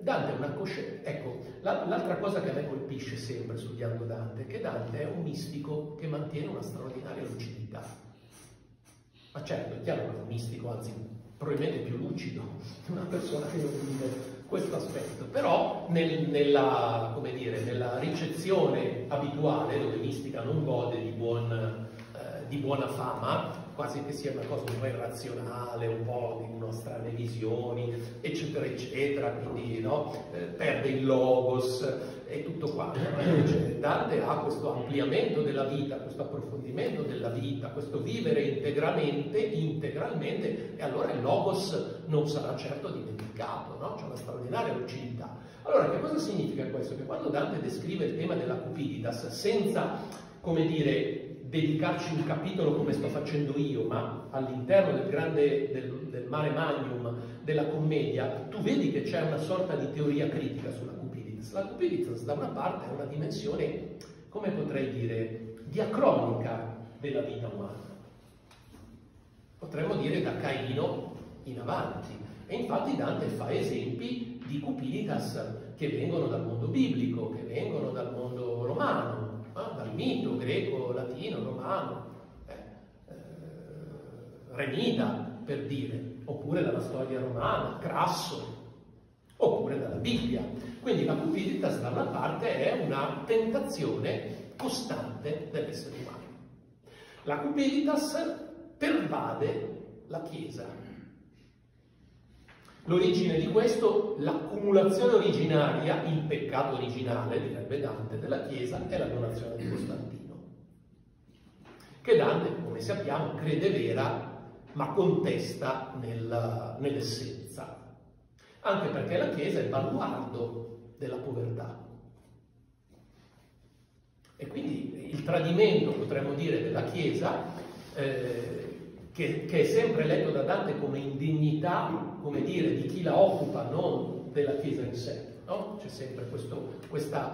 Dante è una coscienza. Ecco, l'altra cosa che a me colpisce sempre studiando Dante è che Dante è un mistico che mantiene una straordinaria lucidità. Ma certo, è chiaro che è un mistico, anzi probabilmente più lucido di una persona che non vive questo aspetto, però nella ricezione abituale, dove mistica non gode di buona fama, quasi che sia una cosa un po' irrazionale, un po' di uno strane visioni, eccetera, eccetera, quindi no? Perde il logos e tutto quanto. Dante ha questo ampliamento della vita, questo approfondimento della vita, questo vivere integralmente, e allora il logos non sarà certo dimenticato, no? C'è una straordinaria lucidità. Allora, che cosa significa questo? Che quando Dante descrive il tema della cupiditas, senza, come dire, dedicarci un capitolo come sto facendo io, ma all'interno del grande, del mare magnum della commedia, tu vedi che c'è una sorta di teoria critica sulla cupiditas. La cupiditas da una parte è una dimensione, come potrei dire, diacronica della vita umana. Potremmo dire da Caino in avanti. E infatti Dante fa esempi di cupiditas che vengono dal mondo biblico, che vengono dal mondo romano, dal mito greco, latino, romano, Remida, per dire, oppure dalla storia romana, Crasso, oppure dalla Bibbia. Quindi la cupiditas da una parte è una tentazione costante dell'essere umano. La cupiditas pervade la Chiesa. L'origine di questo, l'accumulazione originaria, il peccato originale, direbbe Dante, della Chiesa è la donazione di Costantino, che Dante, come sappiamo, crede vera ma contesta nell'essenza, anche perché la Chiesa è il baluardo della povertà. E quindi il tradimento, potremmo dire, della Chiesa, che è sempre letto da Dante come indignità, come dire, di chi la occupa, non della Chiesa in sé, no? C'è sempre questa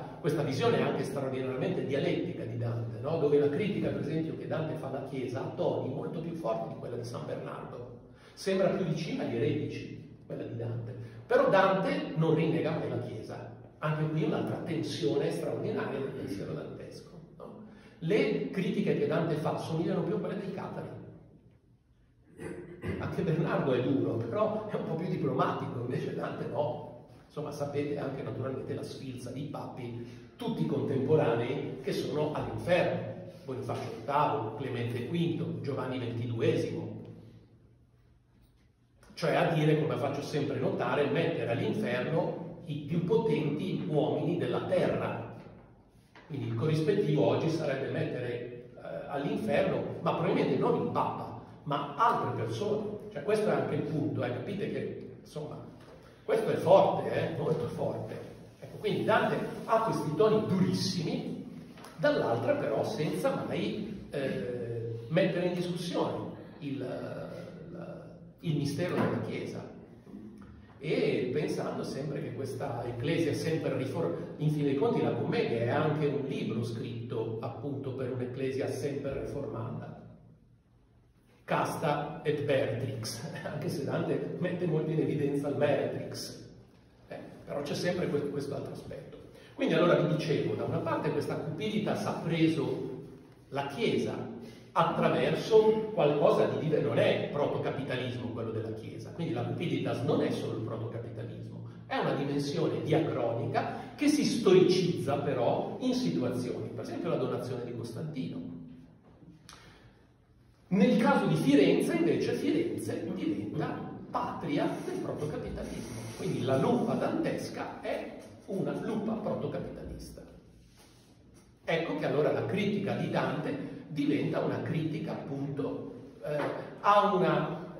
visione anche straordinariamente dialettica di Dante, no? Dove la critica, per esempio, che Dante fa alla Chiesa ha toni molto più forti di quella di San Bernardo, sembra più vicina agli eretici, quella di Dante, però Dante non rinnega mai la Chiesa. Anche qui un'altra tensione straordinaria del pensiero dantesco, no? Le critiche che Dante fa somigliano più a quelle dei Catari. Anche Bernardo è duro, però è un po' più diplomatico, invece Dante no. Insomma, sapete anche naturalmente la sfilza di papi, tutti contemporanei, che sono all'inferno. Bonifacio VIII, Clemente V, Giovanni XXII. Cioè, a dire, come faccio sempre notare, mettere all'inferno i più potenti uomini della terra. Quindi il corrispettivo oggi sarebbe mettere all'inferno, ma probabilmente non il Papa, ma altre persone. Cioè, questo è anche il punto, capite che, insomma, questo è forte, molto forte. Ecco, quindi Dante ha questi toni durissimi, dall'altra però senza mai mettere in discussione il mistero della Chiesa, e pensando sempre che questa Ecclesia è sempre riformata. In fin dei conti la Commedia è anche un libro scritto appunto per un'Ecclesia sempre riformata. Casta et Beatrix, anche se Dante mette molto in evidenza il Beatrix, però c'è sempre questo altro aspetto. Quindi allora vi dicevo, da una parte questa cupiditas ha preso la Chiesa attraverso qualcosa di diverso, non è protocapitalismo quello della Chiesa, quindi la cupiditas non è solo il protocapitalismo, è una dimensione diacronica che si storicizza però in situazioni, per esempio la donazione di Costantino. Nel caso di Firenze, invece, Firenze diventa patria del protocapitalismo. Quindi la lupa dantesca è una lupa protocapitalista. Ecco che allora la critica di Dante diventa una critica, appunto, a una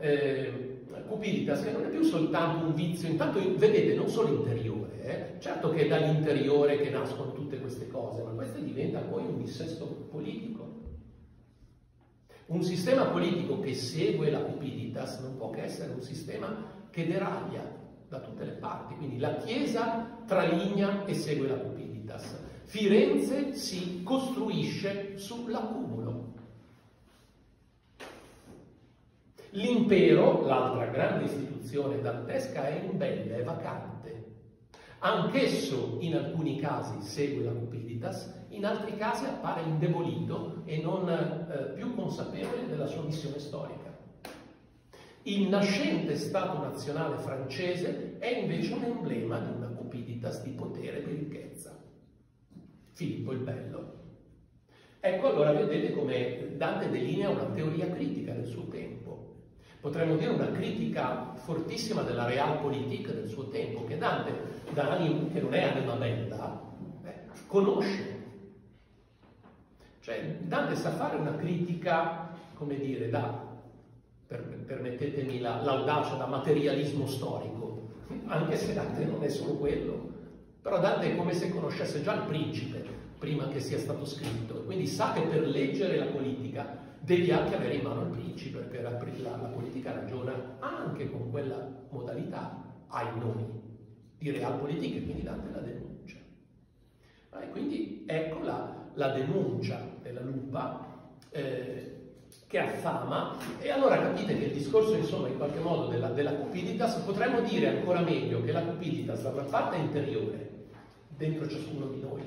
cupiditas che non è più soltanto un vizio. Intanto, vedete, non solo interiore, certo che è dall'interiore che nascono tutte queste cose, ma questo diventa poi un dissesto politico. Un sistema politico che segue la cupiditas non può che essere un sistema che deraglia da tutte le parti. Quindi la Chiesa traligna e segue la cupiditas. Firenze si costruisce sull'accumulo. L'impero, l'altra grande istituzione dantesca, è imbelle, è vacante. Anch'esso in alcuni casi segue la cupiditas, in altri casi appare indebolito e non più consapevole della sua missione storica. Il nascente Stato nazionale francese è invece un emblema di una cupiditas di potere e di ricchezza. Filippo il Bello. Ecco, allora vedete come Dante delinea una teoria critica del suo tempo, potremmo dire una critica fortissima della realpolitik del suo tempo, che Dante, che non è anima bella, conosce. Cioè, Dante sa fare una critica, come dire, permettetemi l'audacia, da materialismo storico, anche se Dante non è solo quello. Però Dante è come se conoscesse già il Principe prima che sia stato scritto, quindi sa che per leggere la politica devi anche avere in mano il Principe, perché la politica ragiona anche con quella modalità ai nomi di realpolitik, e quindi Dante la denuncia. E quindi ecco la denuncia della lupa che affama, e allora capite che il discorso, insomma, in qualche modo della cupiditas, potremmo dire ancora meglio che la cupiditas, dalla parte interiore, dentro ciascuno di noi,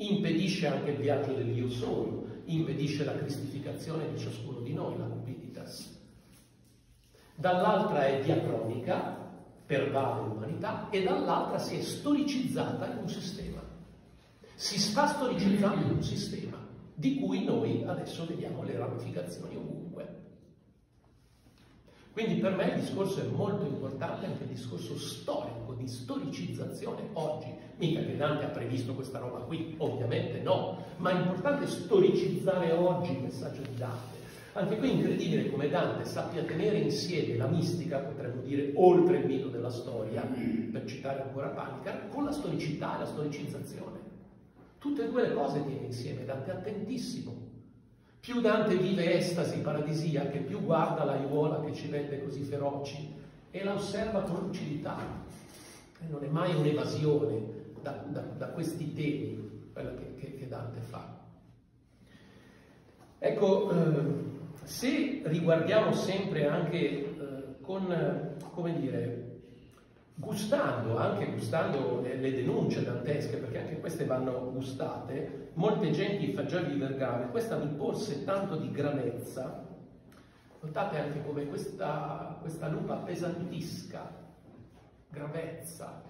impedisce anche il viaggio dell'Io Sono, impedisce la cristificazione di ciascuno di noi, la cupiditas. Dall'altra è diacronica, pervade l'umanità, e dall'altra si è storicizzata in un sistema. Si sta storicizzando in un sistema di cui noi adesso vediamo le ramificazioni ovunque. Quindi per me il discorso è molto importante, anche il discorso storico, di storicizzazione oggi. Mica che Dante ha previsto questa roba qui, ovviamente no, ma è importante storicizzare oggi il messaggio di Dante. Anche qui è incredibile come Dante sappia tenere insieme la mistica, potremmo dire, oltre il mito della storia, per citare ancora Panikkar, con la storicità e la storicizzazione. Tutte e due le cose tiene insieme, Dante è attentissimo. Più Dante vive estasi paradisiache, più guarda l'aiuola che ci rende così feroci e la osserva con lucidità. E non è mai un'evasione da questi temi, quella che Dante fa. Ecco, se riguardiamo sempre anche come dire, gustando le denunce dantesche, perché anche queste vanno gustate, molte genti fa già vivergare, questa mi porse tanto di granezza. Notate anche come questa lupa appesantisca, gravezza,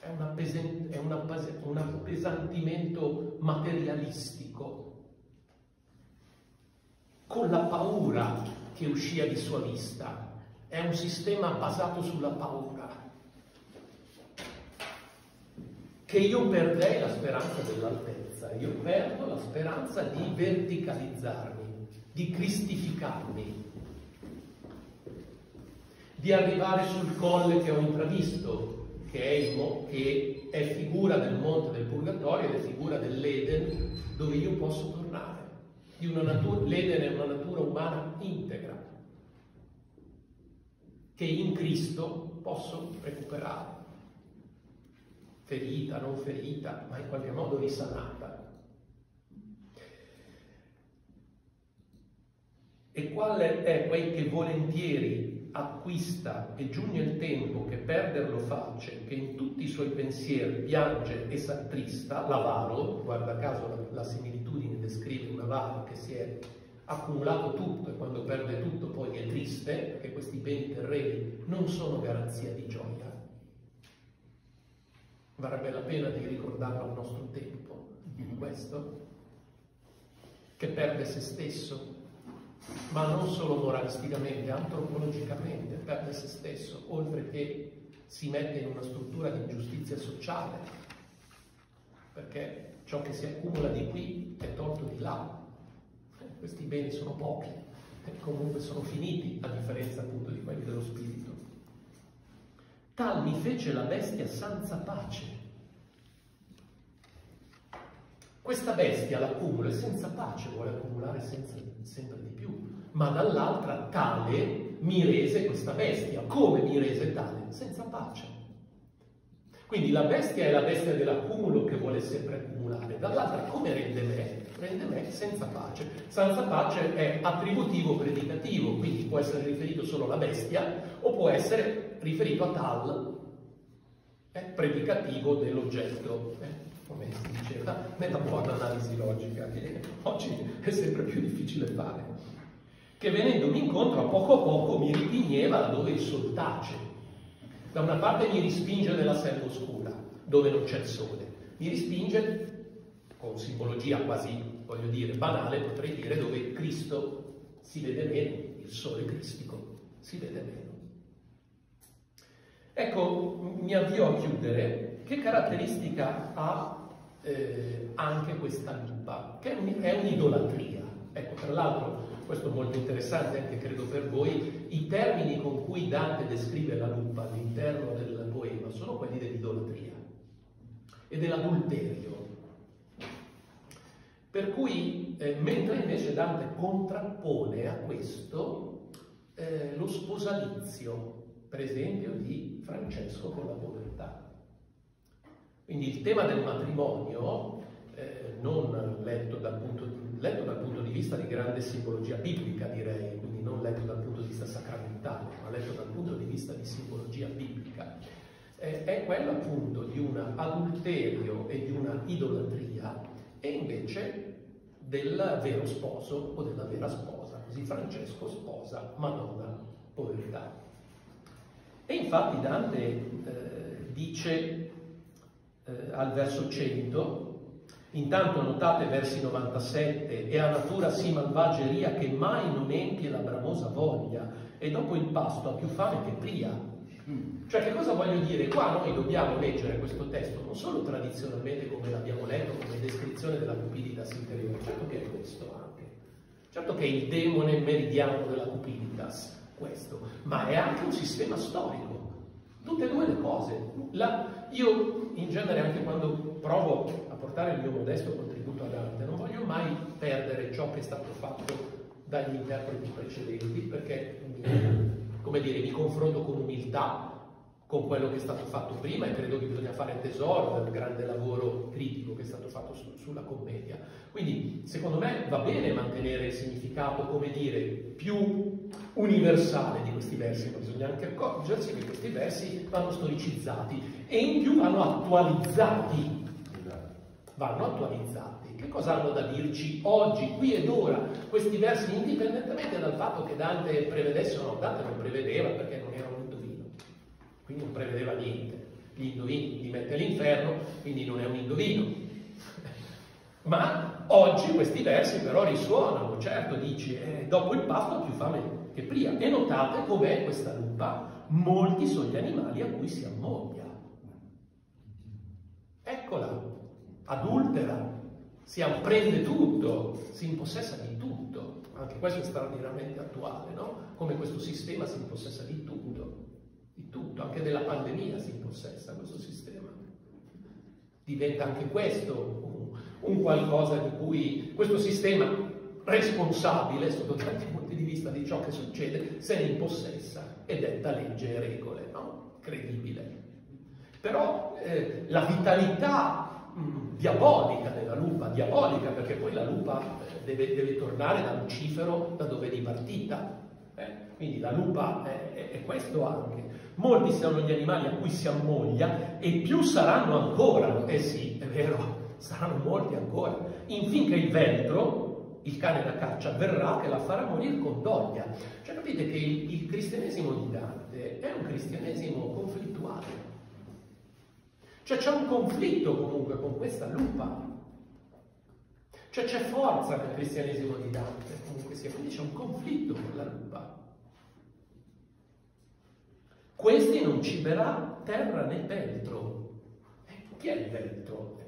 è un appesantimento materialistico, con la paura che uscia di sua vista. È un sistema basato sulla paura. Che io perdei la speranza dell'altezza, io perdo la speranza di verticalizzarmi, di cristificarmi, di arrivare sul colle che ho intravisto, che è figura del monte del Purgatorio ed è figura dell'Eden, dove io posso tornare. L'Eden è una natura umana integra, che in Cristo posso recuperare. Ferita, non ferita, ma in qualche modo risanata. E qual è quel che volentieri acquista e giugne il tempo che perderlo face, che in tutti i suoi pensieri piange e s'attrista, l'avaro, guarda caso la similitudine descrive un avaro che si è accumulato tutto e quando perde tutto poi è triste, perché questi beni terreni non sono garanzia di gioia. Varrebbe la pena di ricordarlo al nostro tempo, questo, che perde se stesso, ma non solo moralisticamente, antropologicamente perde se stesso, oltre che si mette in una struttura di ingiustizia sociale, perché ciò che si accumula di qui è tolto di là. Questi beni sono pochi e comunque sono finiti, a differenza appunto di quelli dello spirito. Tal mi fece la bestia senza pace. Questa bestia l'accumula e senza pace vuole accumulare sempre di più, ma dall'altra tale mi rese questa bestia. Come mi rese tale? Senza pace. Quindi la bestia è la bestia dell'accumulo che vuole sempre accumulare, dall'altra come rende me? Rende me senza pace. Senza pace è attributivo predicativo, quindi può essere riferito solo alla bestia o può essere riferito a tal, predicativo dell'oggetto, come si diceva nella buona analisi logica, che oggi è sempre più difficile fare, che venendomi incontro a poco mi ripigneva laddove il sol tace. Da una parte mi rispinge nella selva oscura, dove non c'è il sole, mi rispinge con simbologia quasi voglio dire banale, potrei dire dove Cristo si vede meno, il sole cristico si vede meno. Ecco, mi avvio a chiudere. Che caratteristica ha anche questa lupa? Che è un'idolatria. Ecco, tra l'altro, questo è molto interessante anche credo per voi, i termini con cui Dante descrive la lupa all'interno del poema sono quelli dell'idolatria e dell'adulterio. Per cui, mentre invece Dante contrappone a questo lo sposalizio, per esempio, di Francesco con la povertà. Quindi il tema del matrimonio, non letto dal punto di vista di grande simbologia biblica, direi, quindi non letto dal punto di vista sacramentale, ma letto dal punto di vista di simbologia biblica, è quello appunto di un adulterio e di una idolatria, e invece del vero sposo o della vera sposa. Così Francesco sposa Madonna povertà. E infatti Dante dice al verso 100, intanto notate versi 97, e a natura sì malvageria che mai non empie la bramosa voglia, e dopo il pasto ha più fame che pria. Cioè, che cosa voglio dire? Qua noi dobbiamo leggere questo testo non solo tradizionalmente come l'abbiamo letto, come descrizione della cupiditas interiore, certo che è questo anche, certo che è il demone meridiano della cupiditas, questo, ma è anche un sistema storico, tutte e due le cose. Io in genere, anche quando provo a portare il mio modesto contributo a Dante, non voglio mai perdere ciò che è stato fatto dagli interpreti precedenti, perché come dire, mi confronto con umiltà con quello che è stato fatto prima, e credo che bisogna fare tesoro del grande lavoro critico che è stato fatto sulla commedia. Quindi secondo me va bene mantenere il significato, come dire, più universale di questi versi, ma bisogna anche accorgersi che questi versi vanno storicizzati e in più vanno attualizzati. Vanno attualizzati. Che cosa hanno da dirci oggi, qui ed ora, questi versi, indipendentemente dal fatto che Dante prevedesse o no? Dante non prevedeva, perché non era un indovino, quindi non prevedeva niente. Gli indovini li mette all'inferno, quindi non è un indovino. Ma oggi questi versi però risuonano, certo, dice, dopo il pasto ha più fame che pria. E notate com'è questa lupa: molti sono gli animali a cui si ammoglia. Eccola, adultera, si apprende tutto, si impossessa di tutto. Anche questo è straordinariamente attuale, no? Come questo sistema si impossessa di tutto, anche della pandemia si impossessa questo sistema. Diventa anche questo un qualcosa di cui questo sistema responsabile sotto tanti punti di vista di ciò che succede se ne impossessa ed è da legge e regole, no? Credibile. Però la vitalità diabolica della lupa, diabolica perché poi la lupa deve tornare da Lucifero, da dove è ripartita. Quindi la lupa è questo anche. Molti saranno gli animali a cui si ammoglia e più saranno ancora, eh sì, è vero, saranno molti ancora, infinché il ventro, il cane da caccia, verrà che la farà morire con doglia. Cioè, capite che il cristianesimo di Dante è un cristianesimo conflittuale. Cioè, c'è un conflitto comunque con questa lupa. Cioè, c'è forza nel cristianesimo di Dante, comunque sia, quindi c'è un conflitto con la lupa. Questi non ciberà terra né ventro. Chi è il ventro?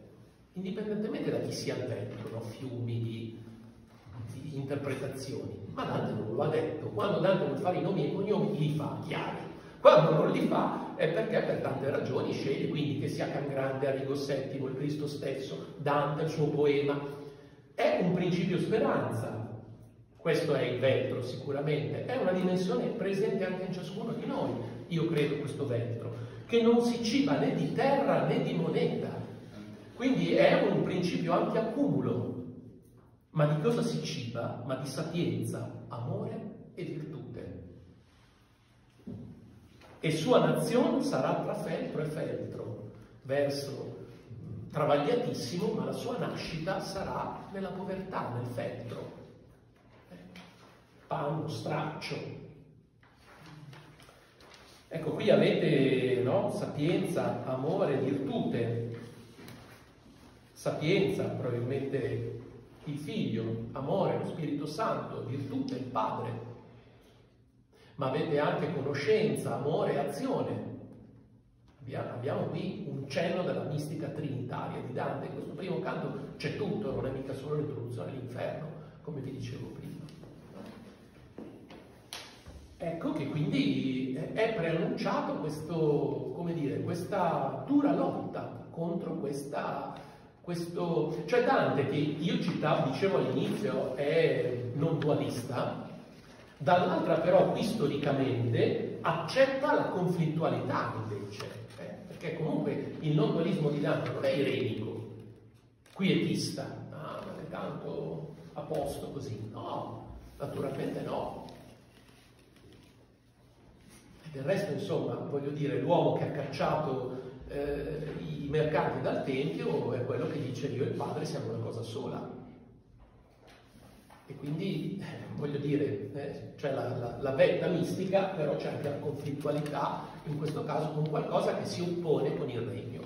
Indipendentemente da chi sia il vento, no? Fiumi di interpretazioni, ma Dante non lo ha detto. Quando Dante non fa i nomi e i cognomi li fa chiari, quando non li fa è perché per tante ragioni sceglie, quindi che sia Cangrande, Arrigo VII, il Cristo stesso, Dante, il suo poema, è un principio speranza. Questo è il ventro, sicuramente, è una dimensione presente anche in ciascuno di noi, io credo, questo ventro, che non si ciba né di terra né di moneta. Quindi è un principio antiaccumulo. Ma di cosa si ciba? Ma di sapienza, amore e virtute. E sua nazione sarà tra feltro e feltro, verso travagliatissimo, ma la sua nascita sarà nella povertà, nel feltro. Panno, straccio. Ecco, qui avete, no? Sapienza, amore, virtute. Sapienza, probabilmente il Figlio, amore, lo Spirito Santo, virtù del Padre, ma avete anche conoscenza, amore e azione. Abbiamo qui un cenno della mistica trinitaria di Dante. In questo primo canto c'è tutto, non è mica solo l'introduzione all'inferno, come vi dicevo prima. Ecco che quindi è preannunciato questo, come dire, questa dura lotta contro questo... Cioè Dante, che io citavo, dicevo all'inizio, è non dualista, dall'altra però qui storicamente accetta la conflittualità invece, perché comunque il non dualismo di Dante non è irenico, quietista, ah, non è tanto a posto così, no, naturalmente no. Del resto, insomma, voglio dire, l'uomo che ha cacciato i mercati dal Tempio è quello che dice: io e il Padre siamo una cosa sola. E quindi, voglio dire, c'è la vetta mistica, però c'è anche la conflittualità, in questo caso con qualcosa che si oppone con il Regno.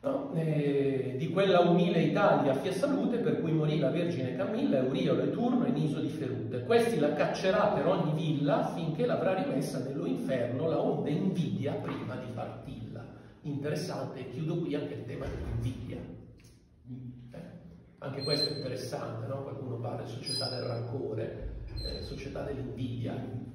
No? Di quella umile Italia fia salute, per cui morì la Vergine Camilla, Euriolo e Turno e Niso di Ferute. Questi la caccerà per ogni villa, finché l'avrà rimessa nello inferno la onde invidia prima di partilla. Interessante, chiudo qui anche il tema dell'invidia. Anche questo è interessante, no? Qualcuno parla di società del rancore, società dell'invidia.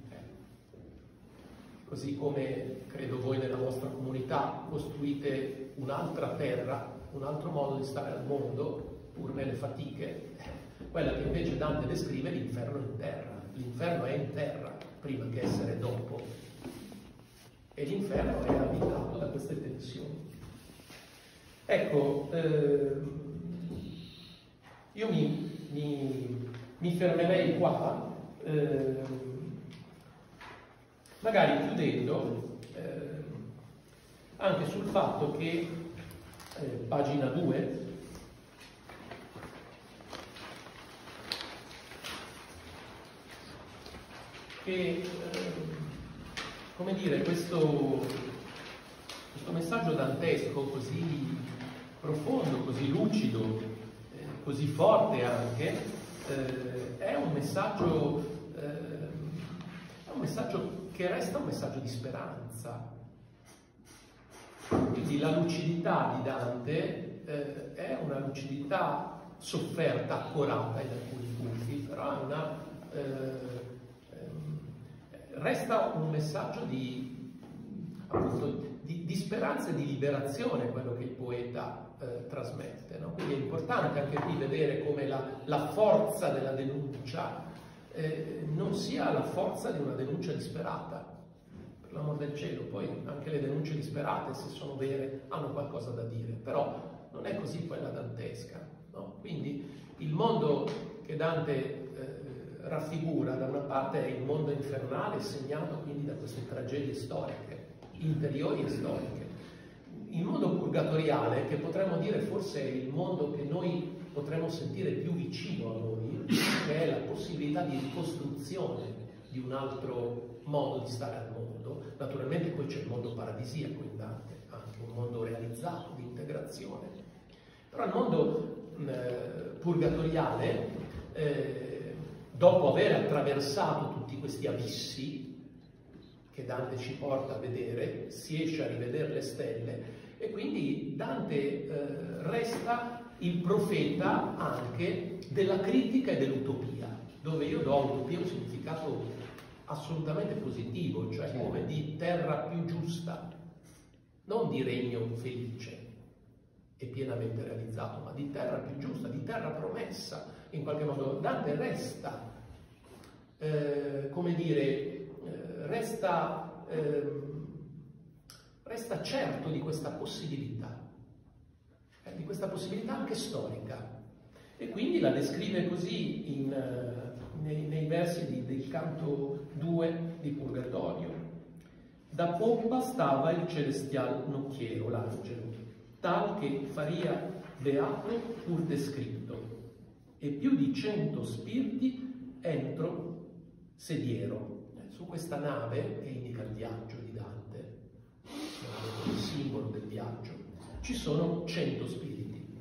Così come credo voi nella vostra comunità costruite un'altra terra, un altro modo di stare al mondo, pur nelle fatiche. Quella che invece Dante descrive è l'inferno in terra. L'inferno è in terra, prima che essere dopo. E l'inferno è abitato da queste tensioni. Ecco... Io mi fermerei qua, magari chiudendo anche sul fatto che, pagina 2, che, come dire, questo messaggio dantesco così profondo, così lucido, così forte anche, è un messaggio che resta un messaggio di speranza. Quindi la lucidità di Dante è una lucidità sofferta, accurata in alcuni punti, però è una, resta un messaggio di, appunto, di speranza e di liberazione, quello che il poeta trasmette, no? Quindi è importante anche qui vedere come la forza della denuncia non sia la forza di una denuncia disperata, per l'amor del cielo. Poi anche le denunce disperate, se sono vere, hanno qualcosa da dire, però non è così quella dantesca, no? Quindi il mondo che Dante raffigura da una parte è il mondo infernale, segnato quindi da queste tragedie storiche, interiori e storiche. Il mondo purgatoriale, che potremmo dire forse è il mondo che noi potremmo sentire più vicino a noi, che è la possibilità di ricostruzione di un altro modo di stare al mondo. Naturalmente poi c'è il mondo paradisiaco in Dante, anche un mondo realizzato, di integrazione. Però il mondo purgatoriale, dopo aver attraversato tutti questi abissi che Dante ci porta a vedere, si esce a rivedere le stelle. E quindi Dante resta il profeta anche della critica e dell'utopia, dove io do all'utopia un significato assolutamente positivo, cioè come di terra più giusta, non di regno felice e pienamente realizzato, ma di terra più giusta, di terra promessa. In qualche modo Dante resta, come dire, resta certo di questa possibilità anche storica, e quindi la descrive così nei versi del canto 2 di Purgatorio. Da pompa stava il celestial nocchiero, l'angelo, tal che faria beato pur descritto, e più di 100 spiriti entro sediero. Su questa nave, che indica il viaggio di Dante, il simbolo del viaggio, ci sono 100 spiriti,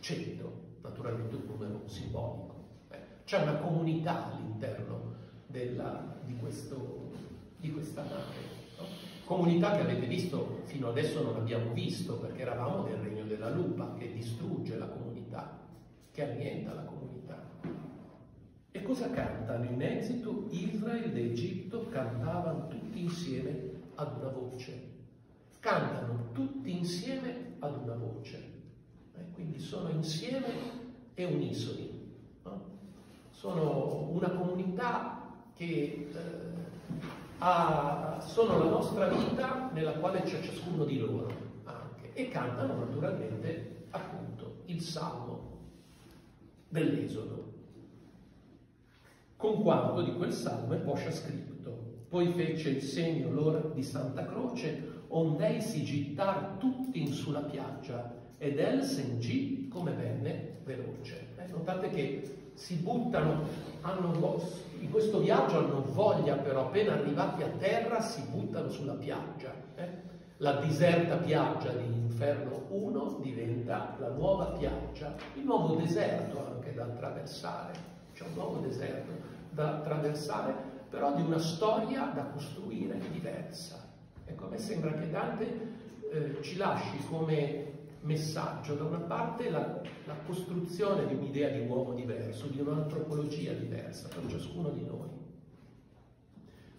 100, naturalmente un numero simbolico. C'è una comunità all'interno di questa nave, no? Comunità che avete visto, fino adesso non abbiamo visto perché eravamo nel regno della lupa che distrugge la comunità, che annienta la comunità. E cosa cantano? In Egisto, Israele ed Egitto cantavano tutti insieme ad una voce. Cantano tutti insieme ad una voce, quindi sono insieme e unisoni, no? Sono una comunità che sono la nostra vita, nella quale c'è ciascuno di loro anche, e cantano naturalmente appunto il salmo dell'Esodo, con quanto di quel salmo è poscia scritto: poi fece il segno l'ora di Santa Croce, ond'ei si gittar tutti in sulla piaggia, ed el sen gì come venne veloce. Notate che si buttano, in questo viaggio hanno voglia, però appena arrivati a terra si buttano sulla piaggia. La diserta piaggia di Inferno 1 diventa la nuova piaggia, il nuovo deserto anche da attraversare. C'è un nuovo deserto da attraversare, però di una storia da costruire diversa. Ecco, a me sembra che Dante ci lasci come messaggio, da una parte, la costruzione di un'idea di uomo diverso, di un'antropologia diversa per ciascuno di noi,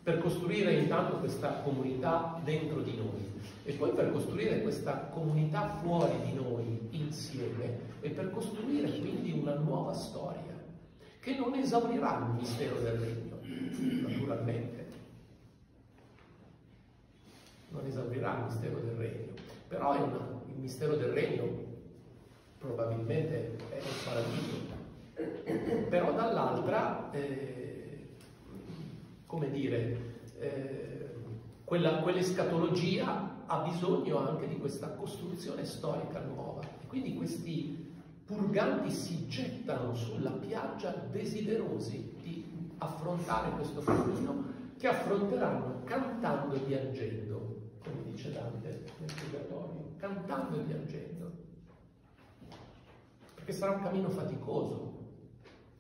per costruire intanto questa comunità dentro di noi e poi per costruire questa comunità fuori di noi insieme e per costruire quindi una nuova storia che non esaurirà il mistero del regno, naturalmente. Non esaurirà il mistero del regno, però il mistero del regno probabilmente è il paradiso, però dall'altra come dire, quell'escatologia ha bisogno anche di questa costruzione storica nuova, e quindi questi purganti si gettano sulla piaggia desiderosi di affrontare questo cammino, che affronteranno cantando e piangendo, come dice Dante nel Purgatorio, cantando e piangendo, perché sarà un cammino faticoso.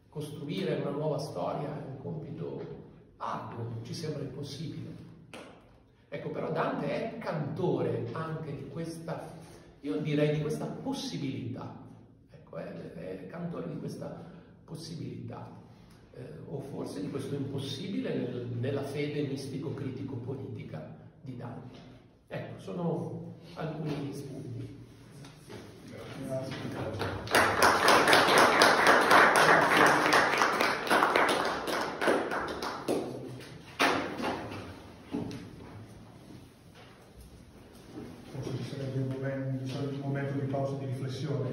Costruire una nuova storia è un compito arduo, ci sembra impossibile. Ecco, però Dante è cantore anche di questa, io direi, di questa possibilità, ecco, è cantore di questa possibilità, o forse di questo impossibile nella fede mistico-critico-politica di Dante. Ecco, sono alcuni spunti. Grazie. Forse ci sarebbe un momento di pausa di riflessione,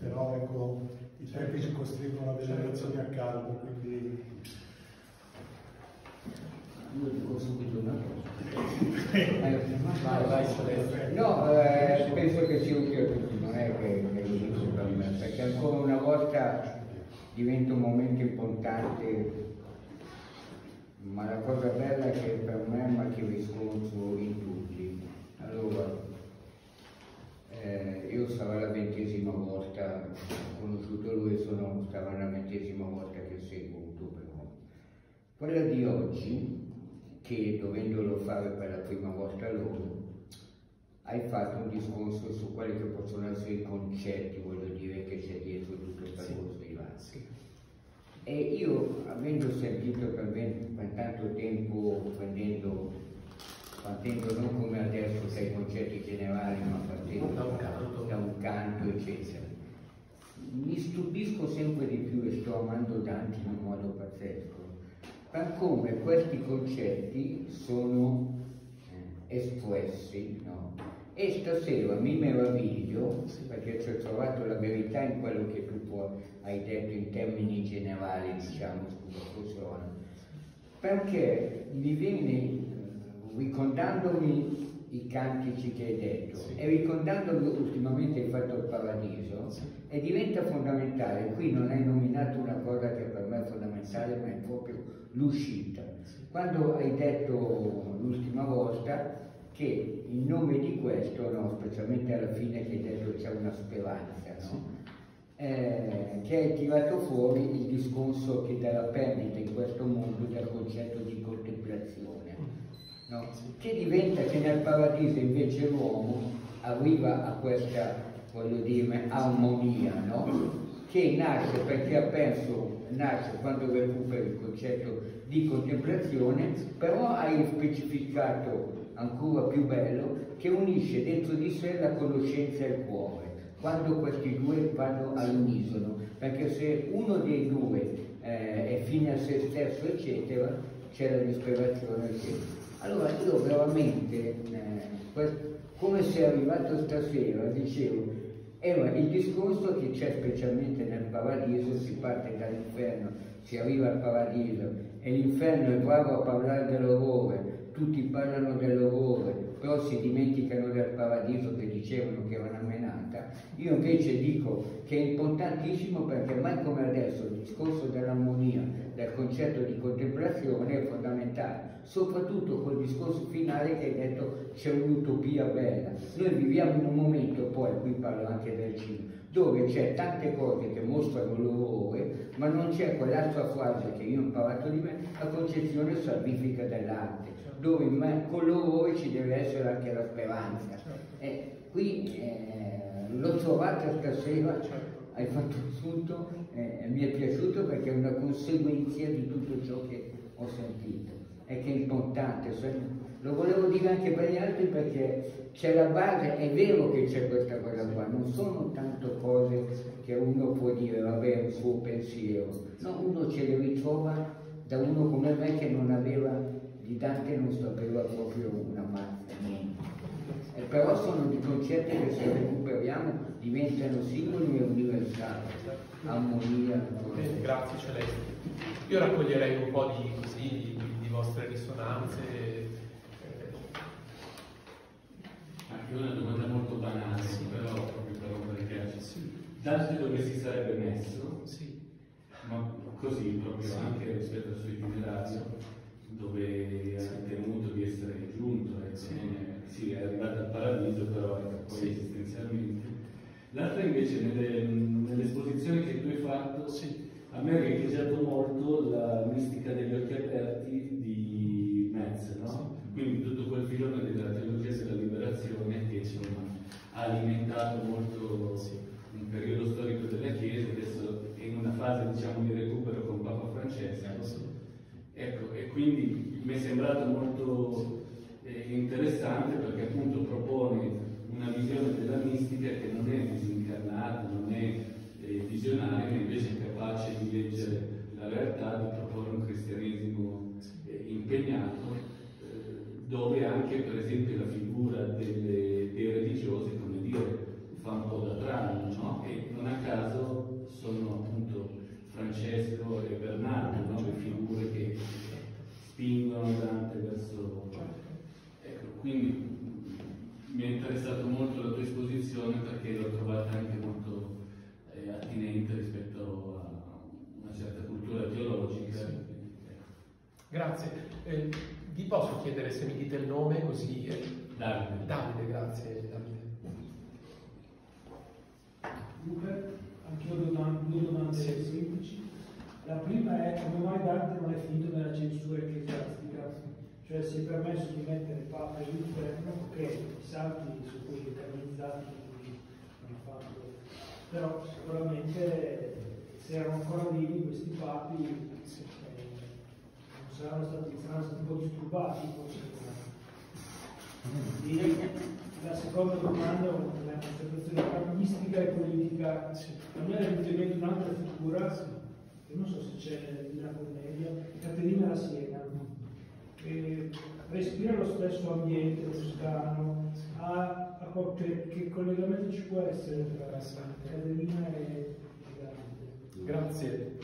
però ecco, i tempi ci costringono a delle relazioni a caldo, quindi io dico subito una cosa. Penso che sia utile a tutti, non è che è l'inizio per me, perché ancora una volta diventa un momento importante, ma la cosa bella è che per me, ma che riscontro in tutti. Allora, io stavo la 20ª volta, ho conosciuto lui, stavo la 20ª volta che seguo Autobello. Quella di oggi, che dovendolo fare per la prima volta loro, hai fatto un discorso su quelli che possono essere i concetti, voglio dire, che c'è dietro tutto il percorso di Dante. E io, avendo servito per tanto tempo, partendo non come adesso dai concetti generali, ma partendo da un canto, eccetera, mi stupisco sempre di più e sto amando Dante in un modo pazzesco, per come questi concetti sono espressi, no? E stasera mi meraviglio, perché ci ho trovato la verità in quello che tu hai detto in termini generali, diciamo, scusa, funziona, perché mi viene, ricordandomi i cantici che hai detto, sì, e ricordandomi ultimamente hai fatto il paradiso, sì, e diventa fondamentale. Qui non hai nominato una cosa che per me è fondamentale, sì, ma è proprio l'uscita, sì, quando hai detto l'ultima volta che in nome di questo, no, specialmente alla fine che hai detto c'è una speranza, no? Sì. che è tirato fuori il discorso che dalla perdita in questo mondo dal concetto di contemplazione, no? Che diventa che nel paradiso invece l'uomo arriva a questa, voglio dire, armonia, no? Che nasce perché ha perso, nasce quando recupera il concetto di contemplazione, però hai specificato ancora più bello che unisce dentro di sé la conoscenza e il cuore, quando questi due vanno all'unisono, perché se uno dei due è fine a se stesso eccetera, c'è la disperazione eccetera. Allora io veramente, come sei arrivato stasera, dicevo, il discorso che c'è specialmente nel paradiso, si parte dall'inferno, si arriva al paradiso e l'inferno è bravo a parlare dell'orrore, tutti parlano dell'orrore, però si dimenticano del paradiso che dicevano che era una menata. Io invece dico che è importantissimo perché mai come adesso il discorso dell'armonia, del concetto di contemplazione è fondamentale, soprattutto col discorso finale che hai detto c'è un'utopia bella. Noi viviamo in un momento, poi qui parlo anche del cinema, dove c'è tante cose che mostrano l'orrore, ma non c'è quell'altra frase che io ho imparato di me, la concezione salvifica dell'arte, dove con l'orrore ci deve essere anche la speranza. Qui l'ho trovata stasera, hai fatto tutto, mi è piaciuto perché è una conseguenza di tutto ciò che ho sentito e che è importante. Lo volevo dire anche per gli altri perché c'è la base, è vero che c'è questa cosa qua, non sono tanto cose che uno può dire, vabbè, un suo pensiero, no, uno ce le ritrova da uno come me che non aveva, di Dante non sapeva proprio una mazza, niente. Però sono dei concetti che se recuperiamo diventano singoli e universali, armonia. Grazie Celeste. Io raccoglierei un po' di consigli, di vostre risonanze. Anche una domanda molto banale, però proprio per rompere il ghiaccio. Dante dove si sarebbe messo, ma così proprio anche rispetto al suo itinerario, dove ha temuto di essere giunto, è arrivato al paradiso, però poi esistenzialmente. L'altra invece, nell'esposizione che tu hai fatto, a me ha riecheggiato molto la mistica degli occhi aperti di Metz, no? Quindi tutto quel filone della teologia della liberazione che insomma ha alimentato molto un periodo storico della Chiesa, adesso è in una fase diciamo di recupero con Papa Francesco. Ecco, e quindi mi è sembrato molto interessante perché appunto propone una visione della mistica che non è disincarnata, non è visionaria, ma invece è capace di leggere la realtà, di proporre un cristianesimo impegnato, dove anche per esempio la figura dei religiosi, come dire, fa un po' da tranne, no? E non a caso sono appunto Francesco e Bernardo, no? Le figure che spingono Dante verso... Ecco, quindi mi è interessato molto la tua esposizione perché l'ho trovata anche molto attinente rispetto a una certa cultura teologica. Grazie. Vi posso chiedere se mi dite il nome così? Davide. Davide, grazie Davide. Dunque, anche io due domande semplici. La prima è come mai Dante non è finito nella censura ecclesiastica, cioè si è permesso di mettere Papa e l'inferno, che i santi su cui è eternizzato, hanno fatto. Però sicuramente se erano ancora vivi questi papi saranno stati un po' disturbati forse. La seconda domanda è una interpretazione mistica e politica. A me è venuta in mente un'altra figura, che non so se c'è nella commedia, Caterina da Siena, che respira lo stesso ambiente toscano, che collegamento ci può essere tra Caterina e Dante? Grazie.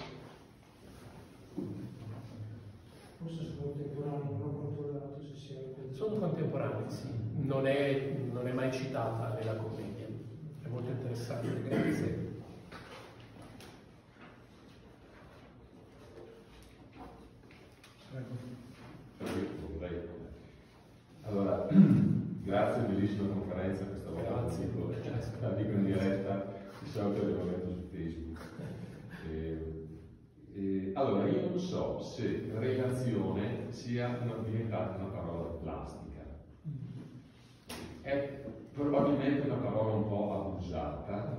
Sono contemporanei, sì. Non è mai citata nella commedia. È molto interessante, grazie. Allora, grazie, bellissima conferenza questa volta. Grazie. La dico in diretta. salta l'elemento su Facebook. Allora, io non so se relazione sia diventata una parola plastica. È probabilmente una parola un po' abusata,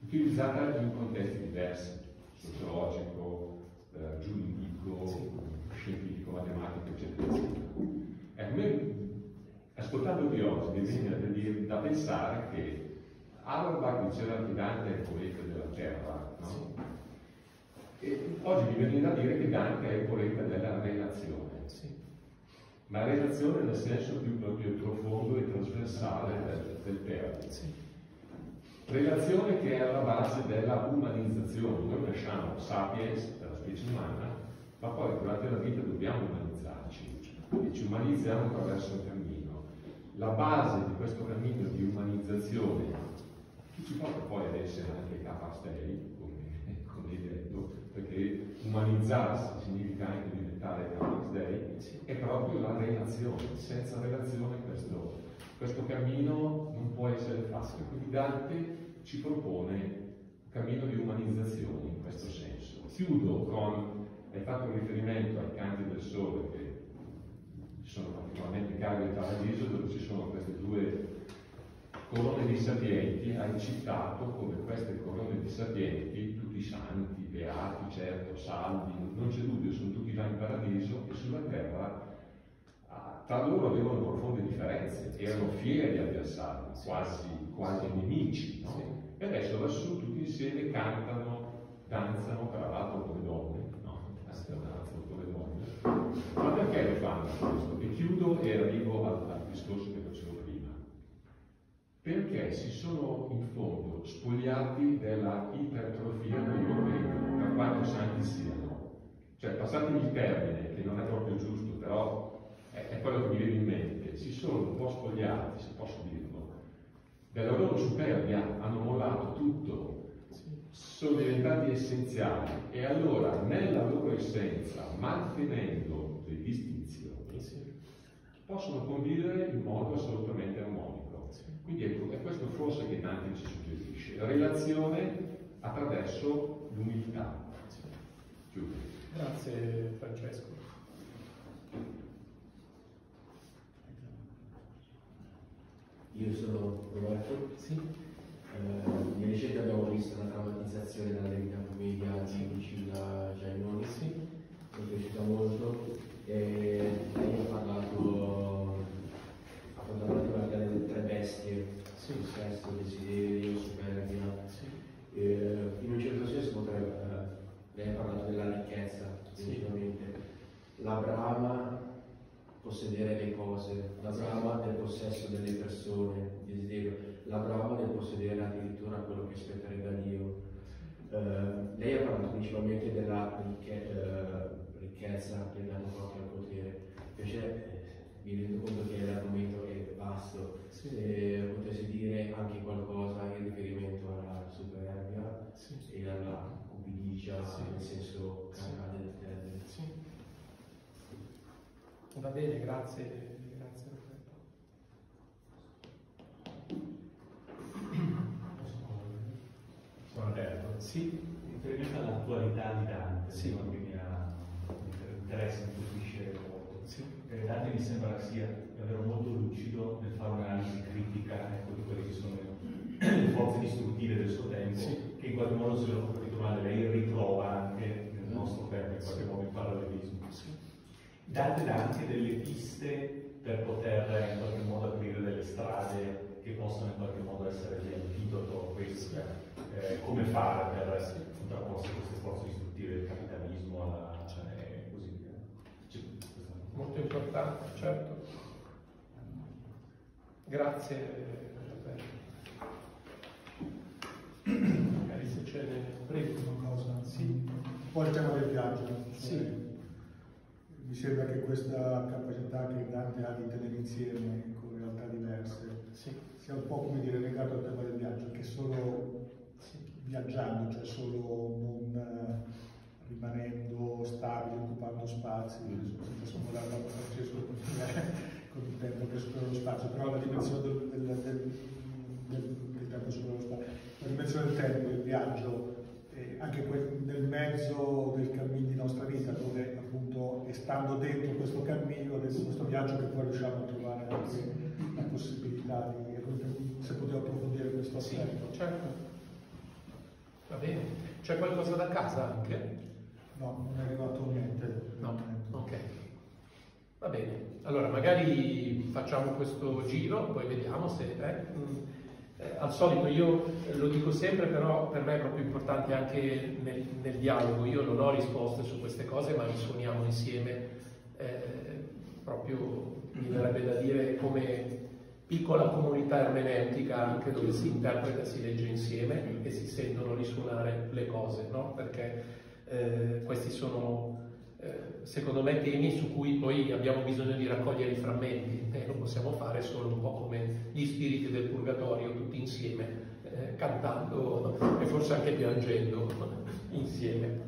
utilizzata in contesti diversi, sociologico, giuridico, scientifico, matematico, eccetera, eccetera. Ascoltandovi oggi, mi viene da pensare che Auerbach diceva che Dante è il poeta della terra, no? E oggi mi viene da dire che Dante è il poeta della relazione, sì. Ma relazione nel senso più profondo e trasversale del termine. Sì. Relazione che è alla base della umanizzazione. Noi nasciamo sapiens, della specie umana, ma poi durante la vita dobbiamo umanizzarci e ci umanizziamo attraverso il cammino. La base di questo cammino di umanizzazione, che ci porta poi ad essere anche capastei, come hai detto, perché umanizzarsi significa anche diventare capastei, è proprio la relazione. Senza relazione questo cammino non può essere facile. Quindi Dante ci propone un cammino di umanizzazione in questo senso. Chiudo con, hai fatto riferimento ai Canti del Sole, che sono particolarmente cari al Paradiso, dove ci sono queste due corone di sapienti. Hai citato come queste corone di sapienti, tutti santi, beati, certo, salvi, non c'è dubbio, sono tutti là in Paradiso, e sulla terra tra loro avevano profonde differenze, erano fieri avversari, quasi nemici, no? E adesso lassù tutti insieme cantano, danzano, tra l'altro come donne, no? Danzano come donne. Ma perché lo fanno questo? E chiudo e arrivo al discorso che facevo prima. Perché si sono in fondo spogliati della ipertrofia del loro ego, per quanto santi siano. Cioè, passatemi il termine, che non è proprio giusto, però è quello che mi viene in mente. Si sono un po' spogliati, se posso dirlo, della loro superbia, hanno mollato tutto. Sono diventati essenziali, e allora nella loro essenza, mantenendo le distinzioni, possono convivere in modo assolutamente armonico. Quindi è questo forse che Dante ci suggerisce, la relazione attraverso l'umiltà. Grazie Francesco. Io sono Roberto. Sì. Di recente abbiamo visto una drammatizzazione della Divina Commedia di Lucilla Giainonisi, mi è piaciuta molto, e lei ha parlato anche delle tre bestie, sì. Il sesto, desiderio, superbia, sì. In un certo senso lei ha parlato della ricchezza, sicuramente, sì. La brama, possedere le cose, la brama del possesso delle persone, il desiderio. La brava nel possedere addirittura quello che spetterebbe a Dio. Lei ha parlato principalmente della ricchezza legata proprio al potere. Invece mi rendo conto che l'argomento è vasto. Sì. Se potessi dire anche qualcosa in riferimento alla superbia, sì. E alla cupidigia, sì. Nel senso canale del termine. Sì. Va bene, grazie. Sì, riferimento all'attualità di Dante, sì. Che mi interessa, mi colpisce molto. Sì. Dante mi sembra sia davvero molto lucido nel fare un'analisi critica, ecco, di quelle che sono le forze distruttive del suo tempo, sì. Che in qualche modo, se l'ho capito male, lei ritrova anche nel nostro tempo, in qualche modo, il parallelismo. Sì. Dante dà anche delle piste per poter in qualche modo aprire delle strade che possono in qualche modo essere l'antidoto a questo, come fare per contrapporsi queste forze distruttive del capitalismo alla, così via. Cioè, molto importante, certo. Grazie, magari se c'è qualcosa. Sì. Poi il tema del viaggio. Sì. Mi sembra che questa capacità che Dante ha di tenere insieme con realtà diverse, sì. Sia un po' come dire legato al tema del viaggio, che solo, sì. Viaggiando, cioè solo non rimanendo stabili, occupando spazi, possiamo dare a Francesco con il tempo che supera lo spazio, però la dimensione del tempo supera lo spazio. Per me l'interpretazione del termine, il viaggio, anche nel mezzo del cammino di nostra vita, dove appunto, stando dentro questo cammino, dentro questo viaggio, che poi riusciamo a trovare anche la possibilità di, se potevo approfondire questo aspetto. Sì, certo. Va bene. C'è qualcosa da casa anche? No, non è arrivato niente. No, ok. Va bene. Allora, magari facciamo questo giro, poi vediamo se... al solito, io lo dico sempre, però per me è proprio importante anche nel dialogo. Io non ho risposte su queste cose, ma risuoniamo insieme, proprio, mi verrebbe da dire, come piccola comunità ermeneutica, anche dove si interpreta, si legge insieme e si sentono risuonare le cose, no? Perché questi sono, secondo me, temi su cui poi abbiamo bisogno di raccogliere i frammenti, e lo possiamo fare solo un po' come gli spiriti del purgatorio, tutti insieme, cantando e forse anche piangendo insieme.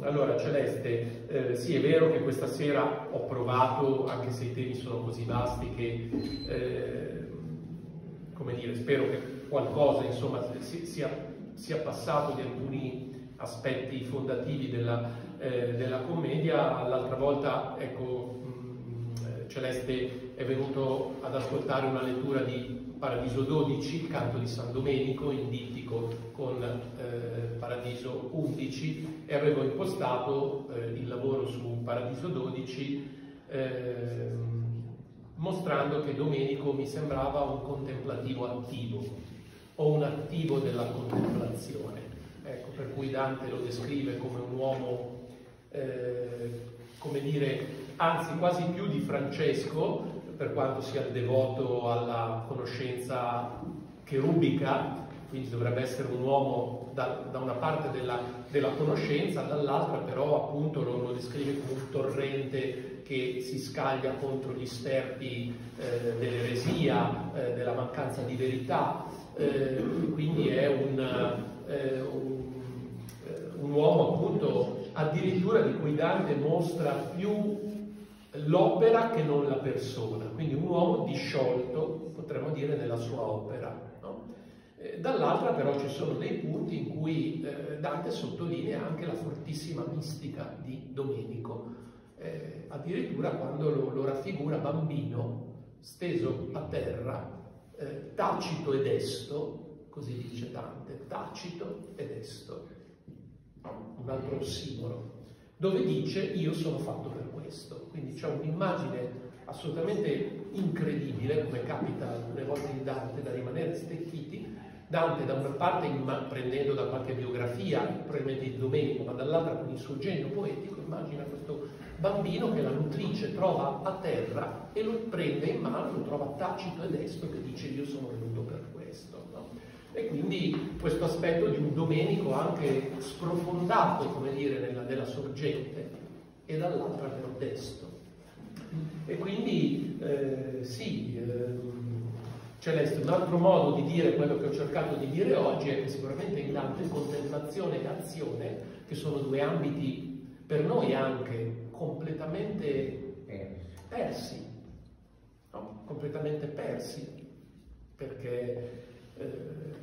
Allora, Celeste, sì, è vero che questa sera ho provato, anche se i temi sono così vasti che, come dire, spero che qualcosa, insomma, sia passato di alcuni aspetti fondativi della commedia. L'altra volta, ecco, Celeste è venuto ad ascoltare una lettura di Paradiso 12, il canto di San Domenico, in dittico con Paradiso 11, e avevo impostato il lavoro su Paradiso 12 mostrando che Domenico mi sembrava un contemplativo attivo, o un attivo della contemplazione, ecco, per cui Dante lo descrive come un uomo, come dire, anzi quasi più di Francesco, per quanto sia il devoto alla conoscenza cherubica, quindi dovrebbe essere un uomo da una parte della conoscenza, dall'altra però appunto lo descrive come un torrente che si scaglia contro gli sterpi dell'eresia, della mancanza di verità, quindi è un uomo appunto addirittura di cui Dante mostra più l'opera che non la persona, quindi un uomo disciolto, potremmo dire, nella sua opera, no? Dall'altra però ci sono dei punti in cui Dante sottolinea anche la fortissima mistica di Domenico, addirittura quando lo raffigura bambino, steso a terra, tacito ed esto, così dice Dante, tacito ed esto, un altro ossimoro, dove dice io sono fatto per questo, quindi c'è un'immagine assolutamente incredibile, come capita alcune volte in Dante, da rimanere stecchiti. Dante da una parte prendendo da qualche biografia, probabilmente di Domenico, ma dall'altra con il suo genio poetico immagina questo bambino che la nutrice trova a terra e lo prende in mano, lo trova tacito ed esto, che dice io sono venuto per questo, no? E quindi questo aspetto di un Domenico anche sprofondato, come dire, nella sorgente, e dall'altra però desto. E quindi sì, Celeste, un altro modo di dire quello che ho cercato di dire oggi è che sicuramente in Dante contemplazione e azione, che sono due ambiti per noi anche completamente persi, no? Completamente persi, perché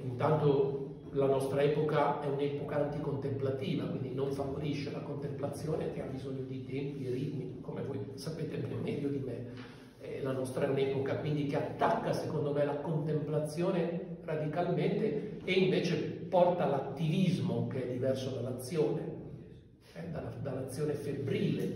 intanto la nostra epoca è un'epoca anticontemplativa, quindi non favorisce la contemplazione, che ha bisogno di tempi e ritmi, come voi sapete ben meglio di me. La nostra è un'epoca quindi che attacca, secondo me, la contemplazione radicalmente e invece porta all'attivismo, che è diverso dall'azione, dall'azione febbrile.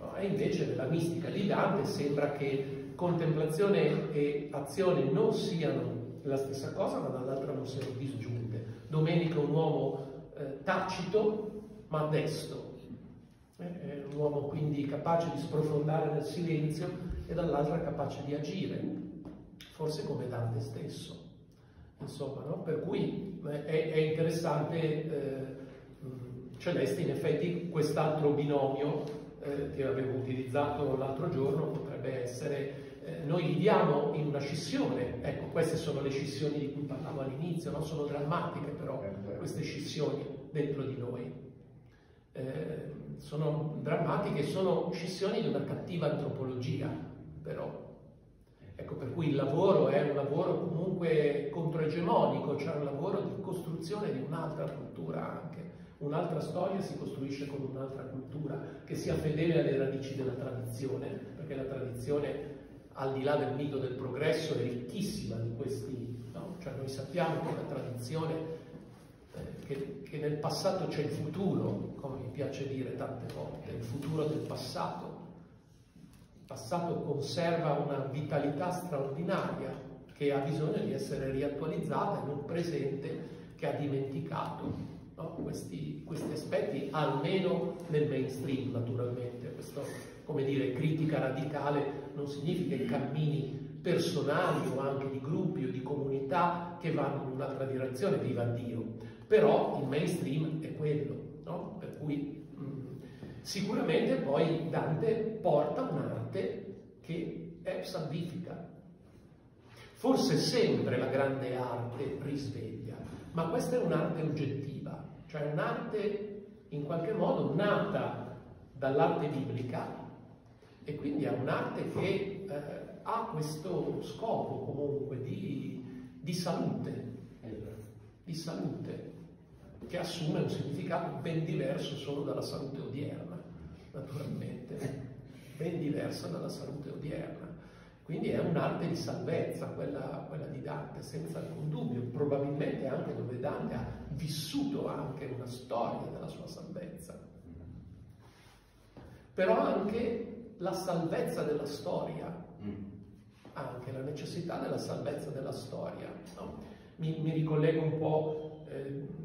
No? E invece nella mistica di Dante sembra che contemplazione e azione non siano la stessa cosa, ma dall'altra non siano disgiunte. Domenico è un uomo tacito ma desto, è un uomo quindi capace di sprofondare nel silenzio e dall'altra capace di agire, forse come Dante stesso, insomma, no? Per cui è interessante, Celeste, in effetti quest'altro binomio che avevo utilizzato l'altro giorno potrebbe essere... Noi viviamo in una scissione, ecco, queste sono le scissioni di cui parlavo all'inizio, no? Sono drammatiche però queste scissioni dentro di noi, sono drammatiche, sono scissioni di una cattiva antropologia però, Ecco, per cui il lavoro è un lavoro comunque controegemonico, cioè un lavoro di costruzione di un'altra cultura anche. Un'altra storia si costruisce con un'altra cultura che sia fedele alle radici della tradizione, perché la tradizione, al di là del mito del progresso, è ricchissima di questi, no? Cioè noi sappiamo che la tradizione, che nel passato c'è il futuro, come mi piace dire tante volte, il futuro del passato. Il passato conserva una vitalità straordinaria che ha bisogno di essere riattualizzata in un presente che ha dimenticato, no? Questi aspetti, almeno nel mainstream, naturalmente. Questo, come dire, critica radicale non significa i cammini personali o anche di gruppi o di comunità che vanno in un'altra direzione, viva Dio, però il mainstream è quello, no? Per cui sicuramente poi Dante porta un'arte che è salvifica, forse sempre la grande arte risveglia, ma questa è un'arte oggettiva. Cioè un'arte in qualche modo nata dall'arte biblica, e quindi è un'arte che ha questo scopo comunque di salute, che assume un significato ben diverso solo dalla salute odierna, naturalmente, ben diversa dalla salute odierna. Quindi è un'arte di salvezza quella di Dante, senza alcun dubbio, probabilmente anche dove Dante ha vissuto anche una storia della sua salvezza. Però anche la salvezza della storia, anche la necessità della salvezza della storia. No? Mi ricollego un po',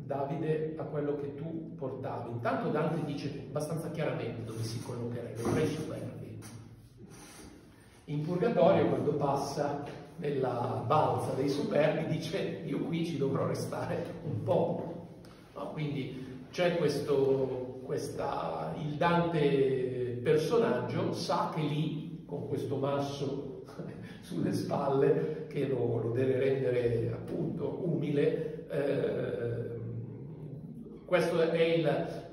Davide, a quello che tu portavi. Intanto Dante dice abbastanza chiaramente dove si collocherebbe, i tre superbi. In Purgatorio, quando passa nella balza dei superbi, dice io qui ci dovrò restare un po'. No? Quindi c'è il Dante personaggio sa che lì, con questo masso sulle spalle, che lo deve rendere appunto umile, questo è il...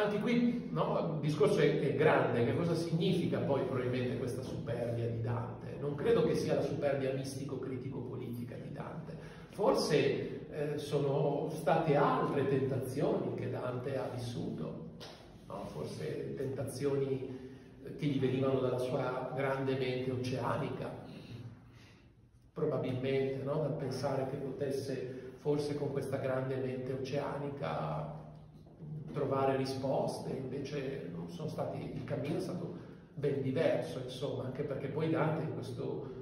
Anche qui, no, il discorso è grande, che cosa significa poi probabilmente questa superbia di Dante? Non credo che sia la superbia mistico-critico-politica di Dante. Forse sono state altre tentazioni che Dante ha vissuto, no? Forse tentazioni che gli venivano dalla sua grande mente oceanica, probabilmente, no? Dal pensare che potesse, forse con questa grande mente oceanica, trovare risposte, invece il cammino è stato ben diverso, insomma, anche perché poi Dante in questo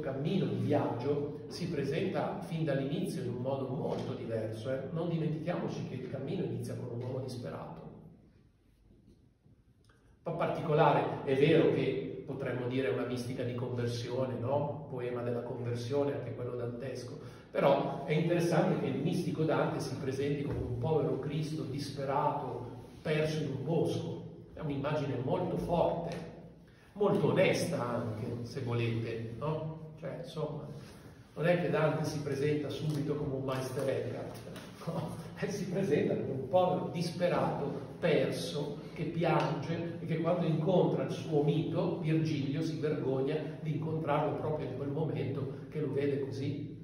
cammino di viaggio si presenta fin dall'inizio in un modo molto diverso. Non dimentichiamoci che il cammino inizia con un uomo disperato. Un po' particolare, è vero che potremmo dire una mistica di conversione, no? Poema della conversione, anche quello dantesco. Però è interessante che il mistico Dante si presenti come un povero Cristo disperato, perso in un bosco. È un'immagine molto forte, molto onesta anche, se volete, no? Cioè, insomma, non è che Dante si presenta subito come un Meister Eckhart, no? Si presenta come un povero disperato, perso, che piange e che quando incontra il suo mito, Virgilio, si vergogna di incontrarlo proprio in quel momento che lo vede così,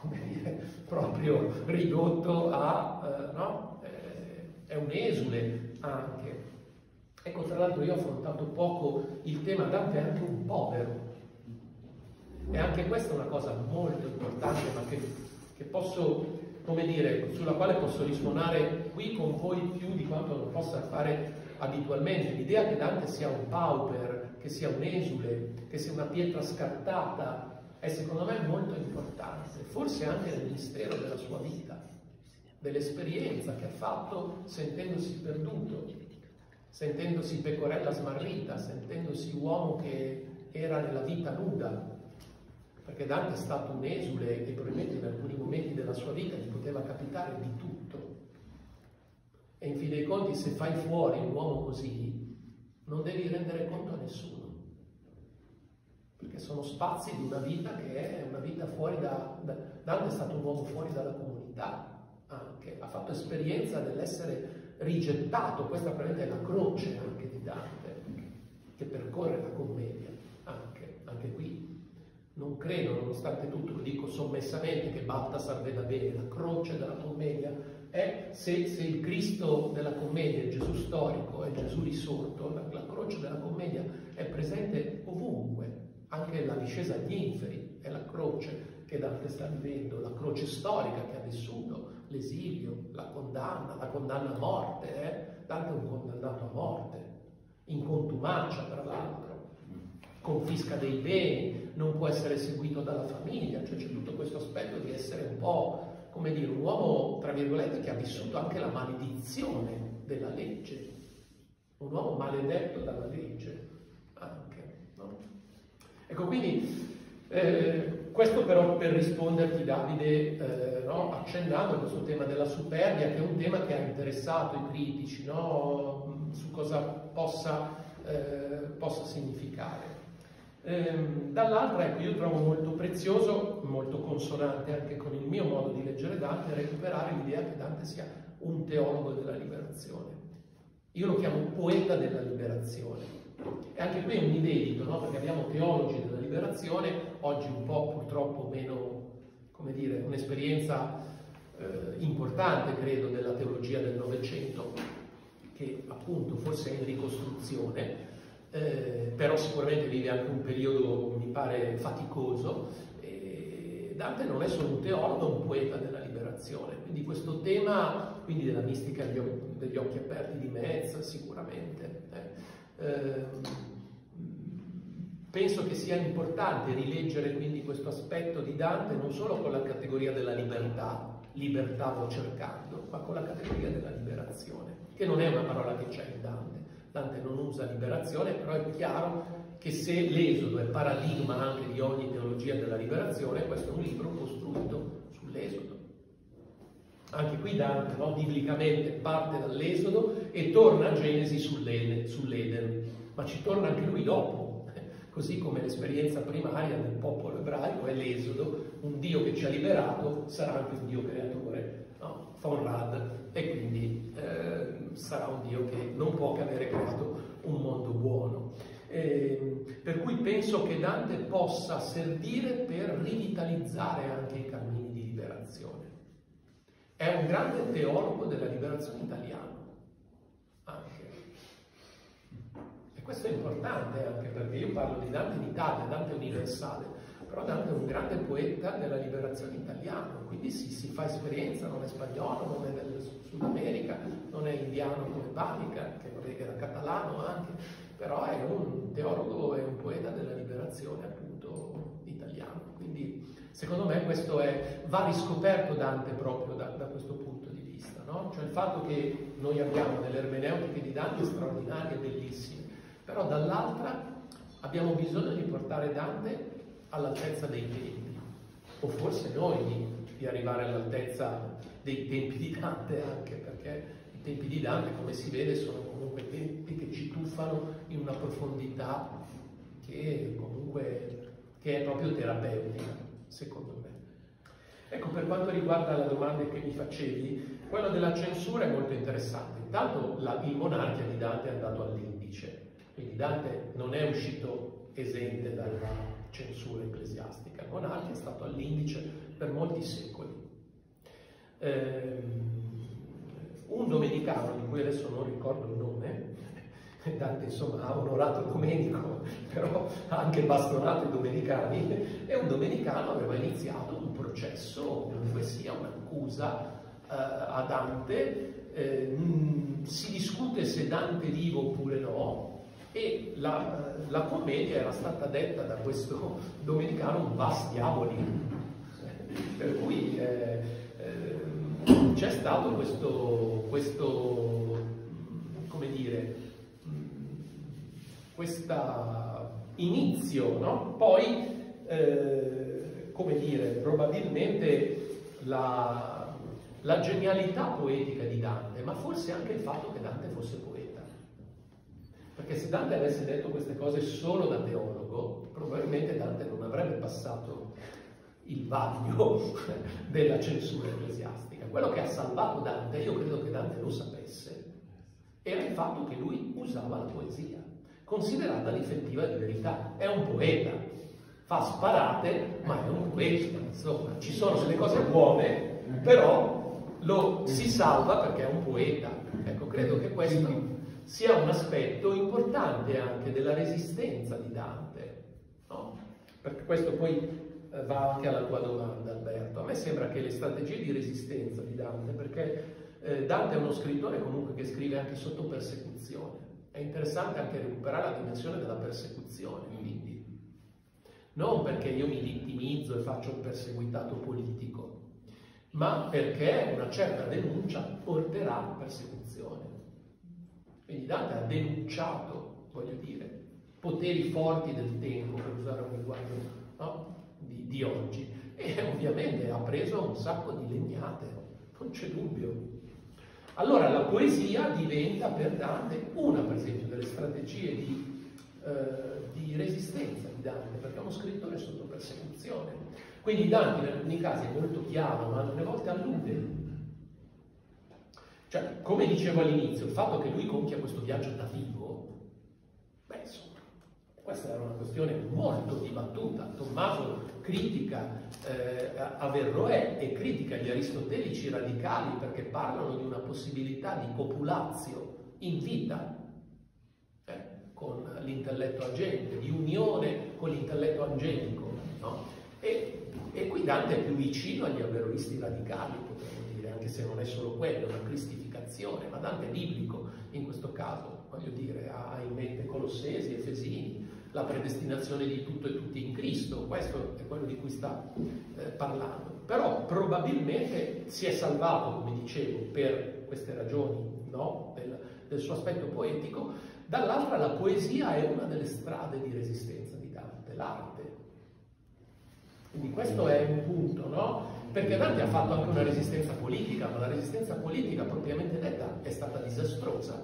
come dire, proprio ridotto a... no? È un esule anche. Ecco, tra l'altro io ho affrontato poco il tema, Dante è anche un povero. E anche questa è una cosa molto importante, ma che posso, come dire, sulla quale posso risuonare qui con voi più di quanto lo possa fare abitualmente. L'idea che Dante sia un pauper, che sia un esule, che sia una pietra scartata, è secondo me molto importante, forse anche nel mistero della sua vita, dell'esperienza che ha fatto sentendosi perduto, sentendosi pecorella smarrita, sentendosi uomo che era nella vita nuda, perché Dante è stato un esule e probabilmente in alcuni momenti della sua vita gli poteva capitare di tutto. E in fin dei conti, se fai fuori un uomo così, non devi rendere conto a nessuno, perché sono spazi di una vita che è una vita fuori Dante è stato un uomo fuori dalla comunità anche, ha fatto esperienza dell'essere rigettato, questa probabilmente è la croce anche di Dante, che percorre la commedia anche qui. nonostante tutto, lo dico sommessamente, che Balthasar deve avere la croce della Commedia, è se il Cristo della Commedia è Gesù storico, è Gesù risorto, la croce della Commedia è presente ovunque, anche la discesa agli inferi è la croce che Dante sta vivendo, la croce storica che ha vissuto, l'esilio, la condanna a morte, Dante è un condannato a morte, in contumacia tra l'altro, confisca dei beni, non può essere seguito dalla famiglia, cioè c'è tutto questo aspetto di essere un po', come dire, un uomo, tra virgolette, che ha vissuto anche la maledizione della legge, un uomo maledetto dalla legge anche, no? Ecco, quindi questo però per risponderti, Davide, no? Accennando a questo tema della superbia, che è un tema che ha interessato i critici, no? Su cosa possa significare. Dall'altra, ecco, io trovo molto prezioso, molto consonante anche con il mio modo di leggere Dante, recuperare l'idea che Dante sia un teologo della liberazione. Io lo chiamo poeta della liberazione. E anche qui è un inedito, no? Perché abbiamo teologi della liberazione, oggi un po' purtroppo meno, come dire, un'esperienza importante, credo, della teologia del Novecento, che appunto forse è in ricostruzione. Però sicuramente vive anche un periodo, mi pare, faticoso. Dante non è solo un teologo, è un poeta della liberazione, quindi questo tema, quindi della mistica degli occhi aperti di Metz, sicuramente. Penso che sia importante rileggere quindi questo aspetto di Dante non solo con la categoria della libertà lo cercando, ma con la categoria della liberazione, che non è una parola che c'è in Dante. Dante non usa liberazione, però è chiaro che se l'esodo è paradigma anche di ogni teologia della liberazione, questo è un libro costruito sull'esodo. Anche qui Dante, no, biblicamente parte dall'esodo e torna a Genesi sull'Eden, ma ci torna anche lui dopo, così come l'esperienza primaria del popolo ebraico è l'esodo, un Dio che ci ha liberato sarà anche un Dio creatore, no? Fonrad, e quindi sarà un Dio che non può che avere creato un mondo buono. Per cui penso che Dante possa servire per rivitalizzare anche i cammini di liberazione. È un grande teologo della liberazione italiana, anche. E questo è importante anche perché io parlo di Dante in Italia, Dante universale, però Dante è un grande poeta della liberazione italiana, quindi si fa esperienza, non è spagnolo, non è del Sud America, non è indiano come Panikkar, che era catalano anche, però è un teologo e un poeta della liberazione appunto italiano. Quindi secondo me questo va riscoperto Dante proprio da questo punto di vista, no? Cioè il fatto che noi abbiamo delle ermeneutiche di Dante straordinarie e bellissime, però dall'altra abbiamo bisogno di portare Dante all'altezza dei tempi, o forse noi di arrivare all'altezza dei tempi di Dante anche, perché i tempi di Dante, come si vede, sono comunque tempi che ci tuffano in una profondità che comunque è proprio terapeutica, secondo me. Ecco, per quanto riguarda la domanda che mi facevi, quella della censura è molto interessante. Intanto il monarchia di Dante è andato all'indice, quindi Dante non è uscito esente dalla censura ecclesiastica. Il monarchia è stato all'indice per molti secoli. Un domenicano, di cui adesso non ricordo il nome, Dante insomma ha onorato Domenico, però ha anche bastonato i domenicani, e un domenicano aveva iniziato un processo, comunque sia un'accusa a Dante. Si discute se Dante è vivo oppure no, e la commedia era stata detta da questo domenicano un vas diavoli, per cui c'è stato questo, come dire, questa inizio, no? Poi come dire, probabilmente la genialità poetica di Dante, ma forse anche il fatto che Dante fosse poeta. Perché se Dante avesse detto queste cose solo da teologo, probabilmente Dante non avrebbe passato il vaglio della censura ecclesiastica. Quello che ha salvato Dante, io credo che Dante lo sapesse, era il fatto che lui usava la poesia, considerata l'effettiva di verità. È un poeta, fa sparate, ma è un questo, insomma, ci sono delle cose buone, però lo si salva perché è un poeta. Ecco, credo che questo sia un aspetto importante anche della resistenza di Dante, no? Perché questo poi va anche alla tua domanda, Alberto. A me sembra che le strategie di resistenza di Dante, perché Dante è uno scrittore comunque che scrive anche sotto persecuzione, è interessante anche recuperare la dimensione della persecuzione, quindi non perché io mi vittimizzo e faccio un perseguitato politico, ma perché una certa denuncia porterà persecuzione. Quindi Dante ha denunciato, voglio dire, poteri forti del tempo, per usare un linguaggio, no? di oggi, e ovviamente ha preso un sacco di legnate, non c'è dubbio. Allora la poesia diventa per Dante una, per esempio, delle strategie di resistenza di Dante, perché è uno scrittore sotto persecuzione. Quindi Dante in alcuni casi è molto chiaro, ma alcune volte allude. Cioè, come dicevo all'inizio, il fatto che lui compia questo viaggio da vivo, beh, insomma, questa era una questione molto dibattuta. Tommaso critica Averroè e critica gli aristotelici radicali perché parlano di una possibilità di copulazio in vita con l'intelletto agente, di unione con l'intelletto angelico, no? E qui Dante è più vicino agli averroisti radicali, potremmo dire, anche se non è solo quello, una cristificazione, ma Dante è biblico in questo caso, voglio dire, ha in mente Colossesi, Efesini, la predestinazione di tutto e tutti in Cristo, questo è quello di cui sta parlando. Però probabilmente si è salvato, come dicevo, per queste ragioni, no? del suo aspetto poetico. Dall'altra, la poesia è una delle strade di resistenza di Dante, l'arte. Quindi questo è un punto, no? Perché Dante ha fatto anche una resistenza politica, ma la resistenza politica propriamente detta è stata disastrosa.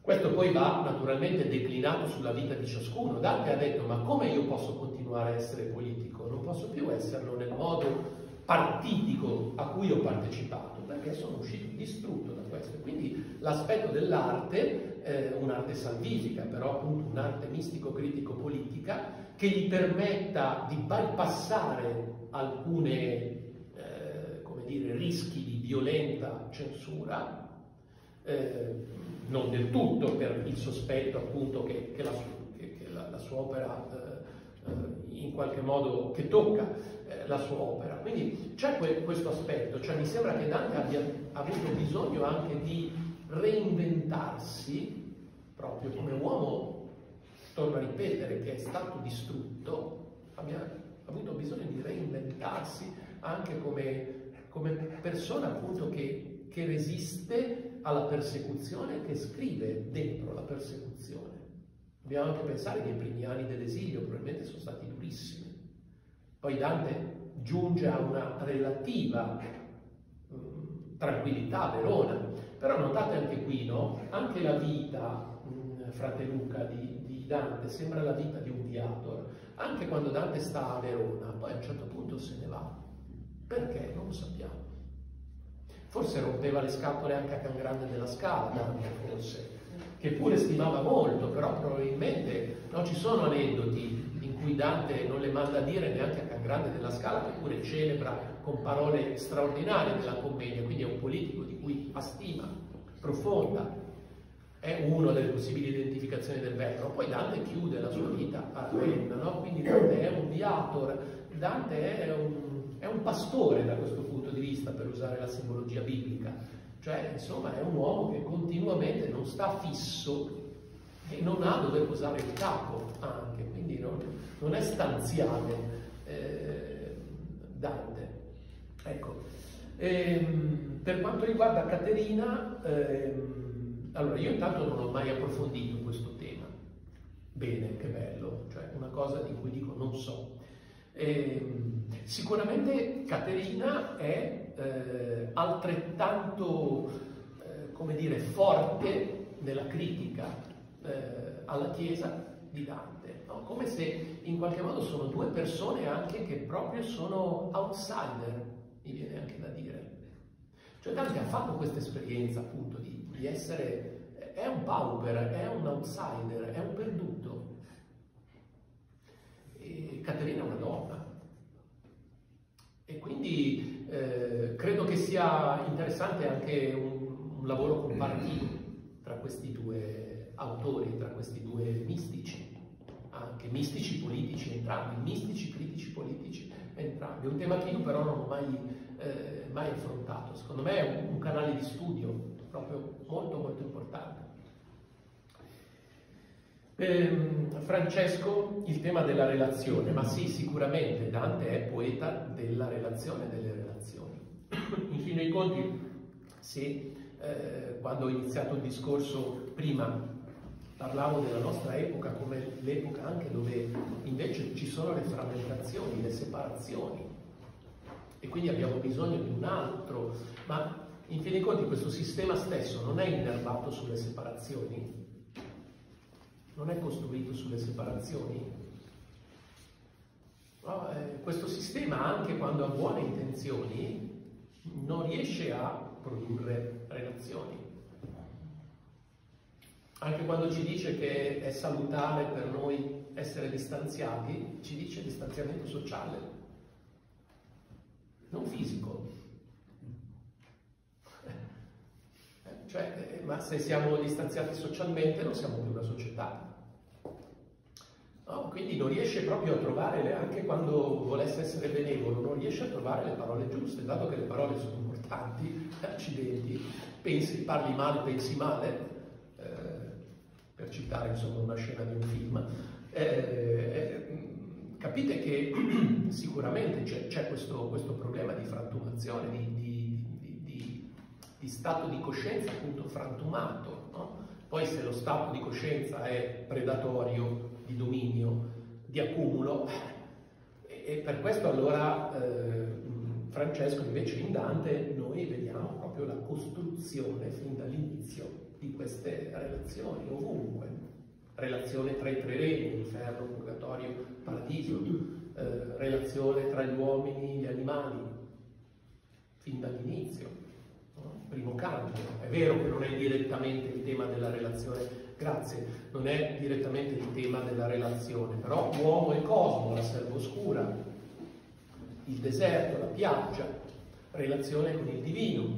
Questo poi va naturalmente declinato sulla vita di ciascuno. Dante ha detto: ma come io posso continuare a essere politico? Non posso più esserlo nel modo partitico a cui ho partecipato, perché sono uscito distrutto da questo. Quindi l'aspetto dell'arte, un'arte salvifica, però appunto un'arte mistico-critico-politica, che gli permetta di bypassare alcune come dire, rischi di violenta censura, non del tutto per il sospetto appunto che la sua opera in qualche modo che tocca la sua opera. Quindi c'è questo aspetto, cioè mi sembra che Dante abbia avuto bisogno anche di reinventarsi proprio come uomo, torno a ripetere, che è stato distrutto, abbia avuto bisogno di reinventarsi anche come persona appunto che resiste alla persecuzione, che scrive dentro la persecuzione. Dobbiamo anche pensare che i primi anni dell'esilio probabilmente sono stati durissimi. Poi Dante giunge a una relativa tranquillità a Verona, però notate anche qui, no? Anche la vita, frate Luca, di Dante sembra la vita di un viator. Anche quando Dante sta a Verona, poi a un certo punto se ne va. Perché? Non lo sappiamo. Forse rompeva le scatole anche a Cangrande della Scala, Dante, forse, che pure stimava molto, però probabilmente non ci sono aneddoti in cui Dante non le manda a dire neanche a Cangrande della Scala, che pure celebra con parole straordinarie della Commedia, quindi è un politico di cui ha stima profonda, è una delle possibili identificazioni del Verbo. Poi Dante chiude la sua vita a Rennes, no? Quindi Dante è un viator, Dante è un pastore da questo punto di vista, per usare la simbologia biblica. Cioè, insomma, è un uomo che continuamente non sta fisso e non ha dove posare il capo anche, quindi non è stanziale Dante. Ecco. Per quanto riguarda Caterina, allora io intanto non ho mai approfondito questo tema. Bene, che bello, cioè una cosa di cui dico non so. Sicuramente Caterina è altrettanto come dire, forte nella critica alla Chiesa di Dante, no? Come se in qualche modo sono due persone anche che proprio sono outsider, mi viene anche da dire. Cioè Dante ha fatto questa esperienza appunto di essere, è un pauper, è un outsider, è un perduto, interessante anche un lavoro compartito tra questi due autori, tra questi due mistici, anche mistici politici entrambi, mistici critici politici entrambi. Un tema che io però non ho mai affrontato, secondo me è un canale di studio proprio molto molto importante. Francesco, il tema della relazione, ma sì, sicuramente Dante è poeta della relazione, delle relazioni. In fin dei conti, se quando ho iniziato il discorso prima parlavo della nostra epoca come l'epoca anche dove invece ci sono le frammentazioni, le separazioni, e quindi abbiamo bisogno di un altro, ma in fin dei conti questo sistema stesso non è innervato sulle separazioni, non è costruito sulle separazioni. No, questo sistema, anche quando ha buone intenzioni, non riesce a produrre relazioni. Anche quando ci dice che è salutare per noi essere distanziati, ci dice distanziamento sociale, non fisico. Cioè, ma se siamo distanziati socialmente non siamo più una società, no? Quindi non riesce proprio a trovare, anche quando volesse essere benevolo, non riesce a trovare le parole giuste, dato che le parole sono importanti, accidenti, pensi, parli male, pensi male, per citare insomma una scena di un film. Capite che sicuramente c'è questo problema di frantumazione, di stato di coscienza appunto frantumato, no? Poi se lo stato di coscienza è predatorio, di dominio, di accumulo, e per questo allora Francesco invece, in Dante noi vediamo proprio la costruzione fin dall'inizio di queste relazioni ovunque, relazione tra i tre regni, inferno, purgatorio, paradiso, relazione tra gli uomini e gli animali, fin dall'inizio. Primo canto, è vero che non è direttamente il tema della relazione, grazie, non è direttamente il tema della relazione, però uomo e cosmo, la selva oscura, il deserto, la piaggia, relazione con il divino,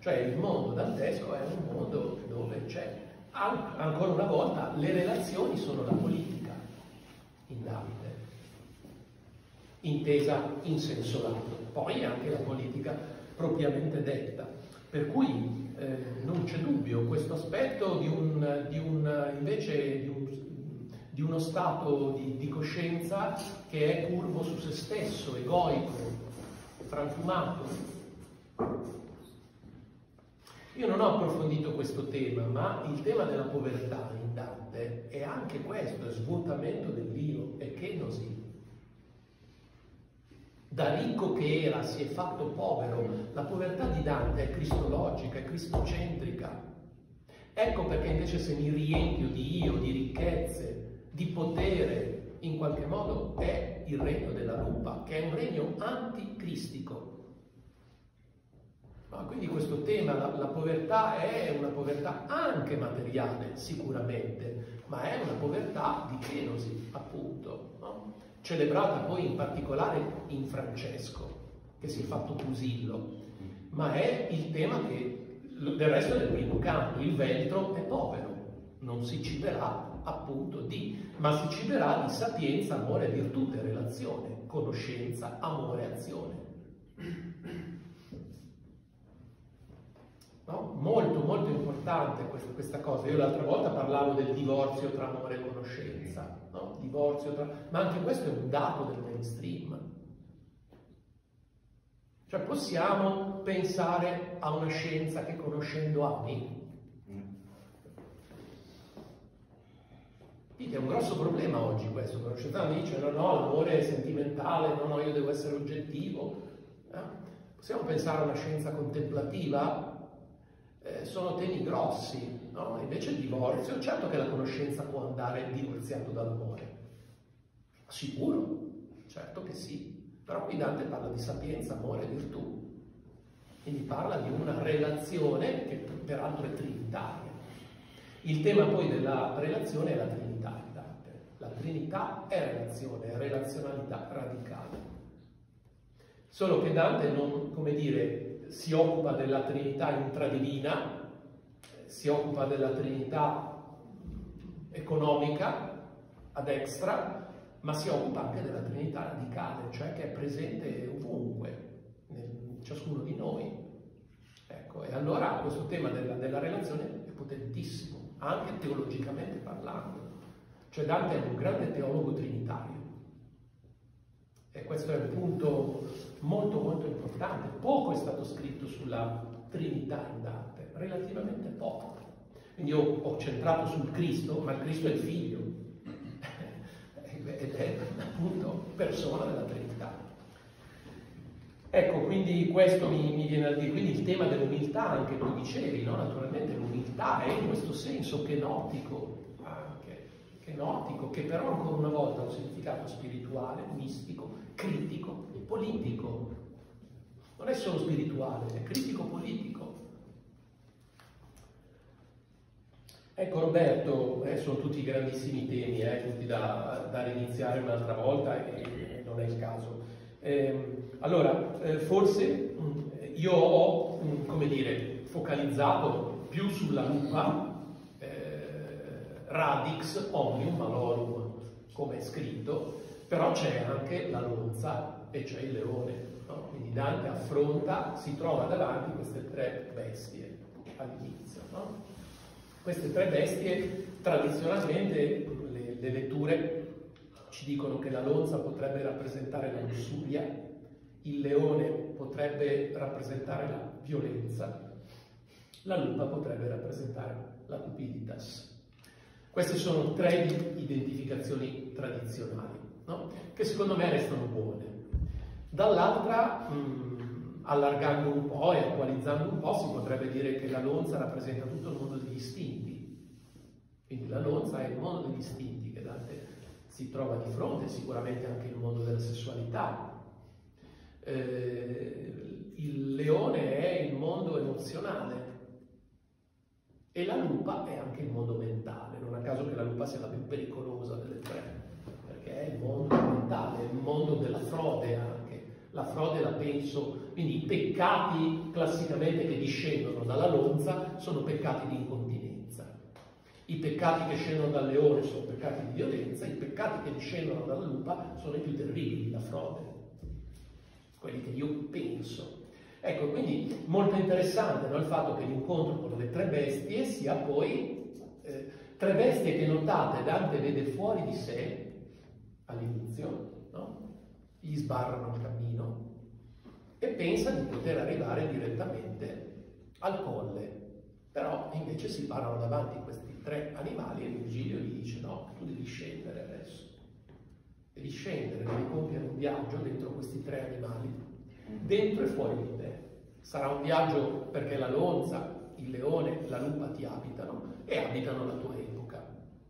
cioè il mondo dantesco è un mondo dove c'è, ancora una volta, le relazioni sono la politica in Davide, intesa in senso lato, poi anche la politica propriamente detta. Per cui non c'è dubbio questo aspetto di uno stato di coscienza che è curvo su se stesso, egoico, frantumato. Io non ho approfondito questo tema, ma il tema della povertà in Dante è anche questo, è svuotamento dell'io, è kenosi. Da ricco che era si è fatto povero, la povertà di Dante è cristologica, è cristocentrica. Ecco perché invece se mi riempio di io, di ricchezze, di potere, in qualche modo è il regno della rupa, che è un regno anticristico. Ma quindi questo tema, la povertà è una povertà anche materiale, sicuramente, ma è una povertà di kenosi, appunto, no? Celebrata poi in particolare in Francesco, che si è fatto Pusillo, ma è il tema che del resto del primo canto, il ventro è povero, non si ciberà appunto di, ma si ciberà di sapienza, amore, virtù, relazione, conoscenza, amore, azione. No? Molto molto importante questa cosa. Io l'altra volta parlavo del divorzio tra amore e conoscenza, no? Divorzio tra... ma anche questo è un dato del mainstream, cioè possiamo pensare a una scienza che conoscendo ami? Quindi è un grosso problema oggi questo, conoscenza ami dice no, l'amore è sentimentale, no, io devo essere oggettivo, possiamo pensare a una scienza contemplativa? Sono temi grossi, no? Invece il divorzio, certo che la conoscenza può andare divorziato dall'amore, sicuro, certo che sì, però qui Dante parla di sapienza, amore e virtù, quindi parla di una relazione che peraltro è trinitaria. Il tema poi della relazione è la trinità di Dante, la trinità è relazione, è relazionalità radicale, solo che Dante non, come dire, si occupa della Trinità intradivina, si occupa della Trinità economica a destra, ma si occupa anche della Trinità radicale, cioè che è presente ovunque, in ciascuno di noi. Ecco, e allora questo tema della relazione è potentissimo, anche teologicamente parlando. Cioè Dante è un grande teologo trinitario. E questo è un punto molto molto importante. Poco è stato scritto sulla Trinità in Dante, relativamente poco. Quindi io ho centrato sul Cristo, ma il Cristo è il Figlio ed è appunto persona della Trinità. Ecco, quindi questo mi viene a dire, quindi il tema dell'umiltà anche tu dicevi, no? Naturalmente l'umiltà è in questo senso kenotico anche, kenotico, che però ancora una volta ha un significato spirituale, mistico, critico e politico. Non è solo spirituale, è critico-politico. Ecco Roberto, sono tutti grandissimi temi, tutti da riniziare un'altra volta e non è il caso. Allora, forse io ho, come dire, focalizzato più sulla lupa, radix omnium malorum, come è scritto, però c'è anche la lonza e c'è il leone, no? Quindi Dante affronta, si trova davanti queste tre bestie all'inizio, no? Queste tre bestie, tradizionalmente, le letture ci dicono che la lonza potrebbe rappresentare la lussuria, il leone potrebbe rappresentare la violenza, la lupa potrebbe rappresentare la cupiditas. Queste sono tre identificazioni tradizionali, no? Che secondo me restano buone. Dall'altra, allargando un po' e attualizzando un po', si potrebbe dire che la lonza rappresenta tutto il mondo degli istinti. Quindi la lonza è il mondo degli istinti che Dante si trova di fronte, sicuramente anche il mondo della sessualità. Il leone è il mondo emozionale e la lupa è anche il mondo mentale. Non a caso che la lupa sia la più pericolosa delle tre, perché è il mondo mentale, è il mondo della frode anche. La frode la penso, quindi i peccati classicamente che discendono dalla lonza sono peccati di incontinenza, i peccati che scendono dal leone sono peccati di violenza, i peccati che discendono dalla lupa sono i più terribili, la frode, quelli che io penso. Ecco, quindi molto interessante, no, il fatto che l'incontro con le tre bestie sia poi tre bestie che, notate, Dante vede fuori di sé all'inizio, no? Gli sbarrano il cammino e pensa di poter arrivare direttamente al colle, però invece si parano davanti questi tre animali e Virgilio gli dice no, tu devi scendere adesso, devi scendere, devi compiere un viaggio dentro questi tre animali, dentro e fuori di te. Sarà un viaggio perché la lonza, il leone, la lupa ti abitano e abitano la tua epoca.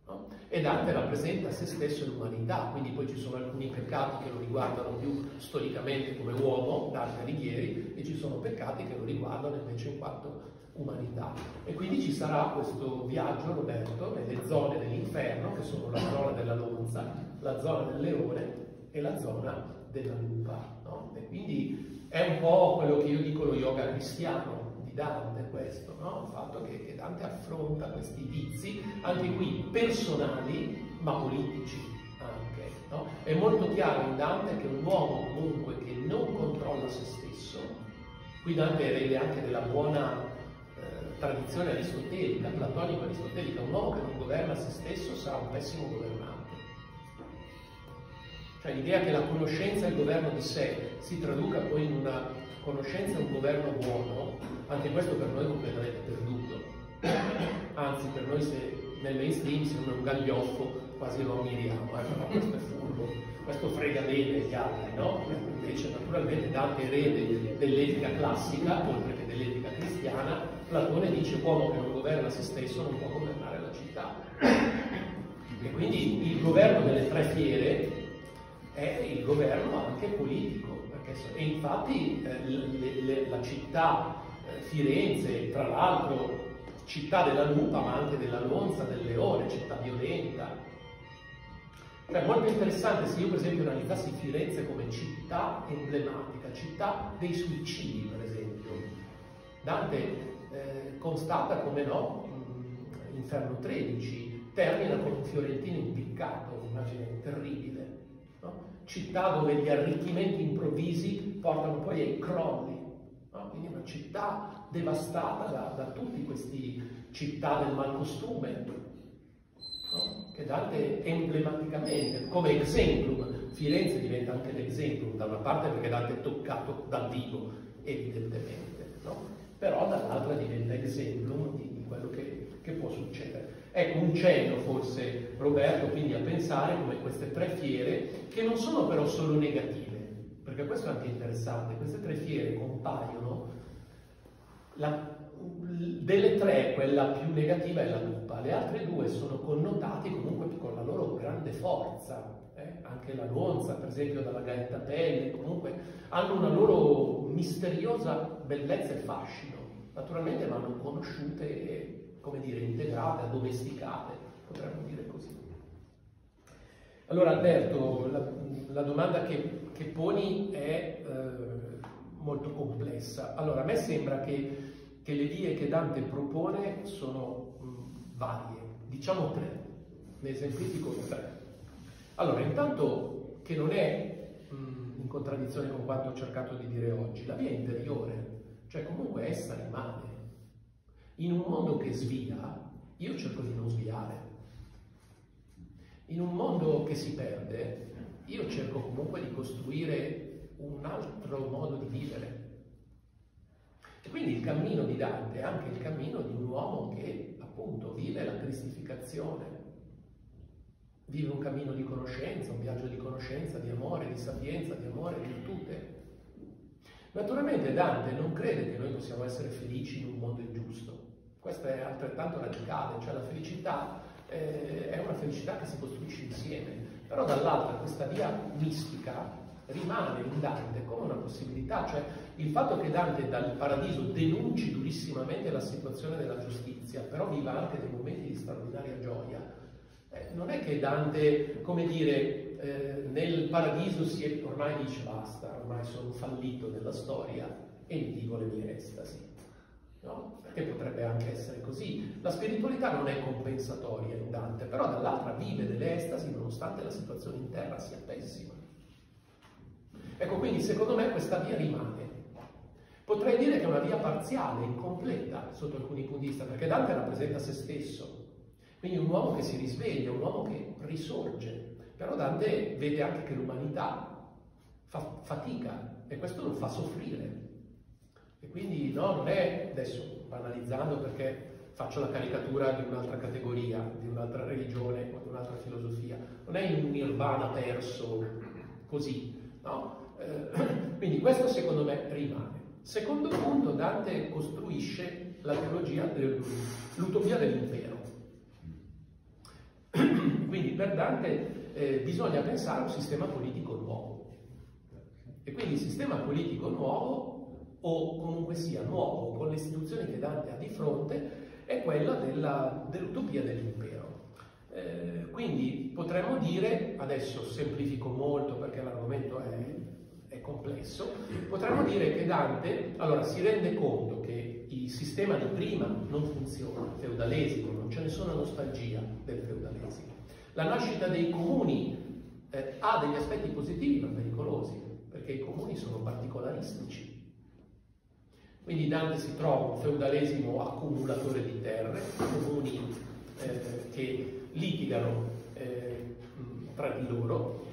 No? E Dante rappresenta se stesso l'umanità, quindi poi ci sono alcuni peccati che lo riguardano più storicamente come uomo, Dante Alighieri, e ci sono peccati che lo riguardano invece in quanto umanità. E quindi ci sarà questo viaggio, Roberto, nelle zone dell'inferno, che sono la zona della lonza, la zona del leone e la zona della lupa, no? E quindi è un po' quello che io dico lo yoga cristiano di Dante, questo, no? Il fatto che Dante affronta questi vizi, anche qui personali, ma politici anche, no? È molto chiaro in Dante che un uomo comunque che non controlla se stesso, qui Dante è erede anche della buona tradizione aristotelica, platonico-aristotelica, un uomo che non governa se stesso sarà un pessimo governante. Cioè l'idea che la conoscenza e il governo di sé si traduca poi in una conoscenza e un governo buono, anche questo per noi è completamente perduto. Anzi, per noi se nel mainstream sembra un gaglioffo, quasi lo ammiriamo, ma questo è furbo, questo frega bene gli altri, no? Invece naturalmente Dante erede dell'etica classica, oltre che dell'etica cristiana, Platone dice uomo che non governa se stesso non può governare la città. E quindi il governo delle tre fiere è il governo anche politico. E infatti la città Firenze, tra l'altro città della lupa ma anche della lonza, del leone, città violenta. È molto interessante se io per esempio analizzassi Firenze come città emblematica, città dei suicidi per esempio. religioni. Dante constata, come no, Inferno 13, termina con un fiorentino impiccato, un'immagine terribile, no? Città dove gli arricchimenti improvvisi portano poi ai crolli, no? Quindi una città devastata da tutti questi città del malcostume, no? Che Dante emblematicamente, come exemplum, Firenze diventa anche l'exemplum, da una parte perché Dante è toccato dal vivo, evidentemente, no? Però dall'altra diventa exemplum di quello che può succedere. Ecco un cenno forse, Roberto, quindi a pensare come queste tre fiere, che non sono però solo negative, perché questo è anche interessante, queste tre fiere compaiono, delle tre quella più negativa è la Lupa, le altre due sono connotate comunque con la loro grande forza, anche la Lonza, per esempio, dalla Gaetta Pelle, comunque hanno una loro misteriosa bellezza e fascino, naturalmente vanno conosciute e, come dire, integrate, addomesticate, potremmo dire così. Allora Alberto, la domanda che poni è molto complessa. Allora, a me sembra che le vie che Dante propone sono varie, diciamo tre, ne esemplifico tre. Allora, intanto, che non è in contraddizione con quanto ho cercato di dire oggi, la via interiore, cioè comunque essa rimane. In un mondo che svia, io cerco di non sviare. In un mondo che si perde, io cerco comunque di costruire un altro modo di vivere. E quindi il cammino di Dante è anche il cammino di un uomo che, appunto, vive la cristificazione, vive un cammino di conoscenza, un viaggio di conoscenza, di amore, di sapienza, di amore, di virtute. Naturalmente Dante non crede che noi possiamo essere felici in un mondo ingiusto. Questa è altrettanto radicale, cioè la felicità è una felicità che si costruisce insieme. Però dall'altra questa via mistica rimane in Dante come una possibilità, cioè il fatto che Dante dal paradiso denunci durissimamente la situazione della giustizia, però viva anche dei momenti di straordinaria gioia. Non è che Dante, come dire, nel paradiso si è, ormai dice basta, ormai sono fallito nella storia e mi vivo le mie estasi, no? Perché potrebbe anche essere così. La spiritualità non è compensatoria in Dante, però dall'altra vive delle estasi nonostante la situazione interna sia pessima. Ecco, quindi secondo me questa via rimane. Potrei dire che è una via parziale, incompleta sotto alcuni punti di vista, perché Dante rappresenta se stesso, quindi un uomo che si risveglia, un uomo che risorge. Però Dante vede anche che l'umanità fa fatica e questo lo fa soffrire. E quindi no, non è, adesso banalizzando perché faccio la caricatura di un'altra categoria, di un'altra religione o di un'altra filosofia, non è un nirvana perso così, no? Quindi questo secondo me rimane. Secondo punto, Dante costruisce la teologia dell'utopia dell'impero. Quindi per Dante bisogna pensare a un sistema politico nuovo, e quindi il sistema politico nuovo, o comunque sia nuovo con le istituzioni che Dante ha di fronte, è quello dell'utopia dell'impero. Quindi potremmo dire, adesso semplifico molto perché l'argomento è complesso, potremmo dire che Dante allora si rende conto che il sistema di prima non funziona, il feudalesimo, non c'è nessuna nostalgia del feudalesimo. La nascita dei comuni ha degli aspetti positivi ma pericolosi, perché i comuni sono particolaristici. Quindi Dante si trova un feudalesimo accumulatore di terre, comuni che litigano tra di loro,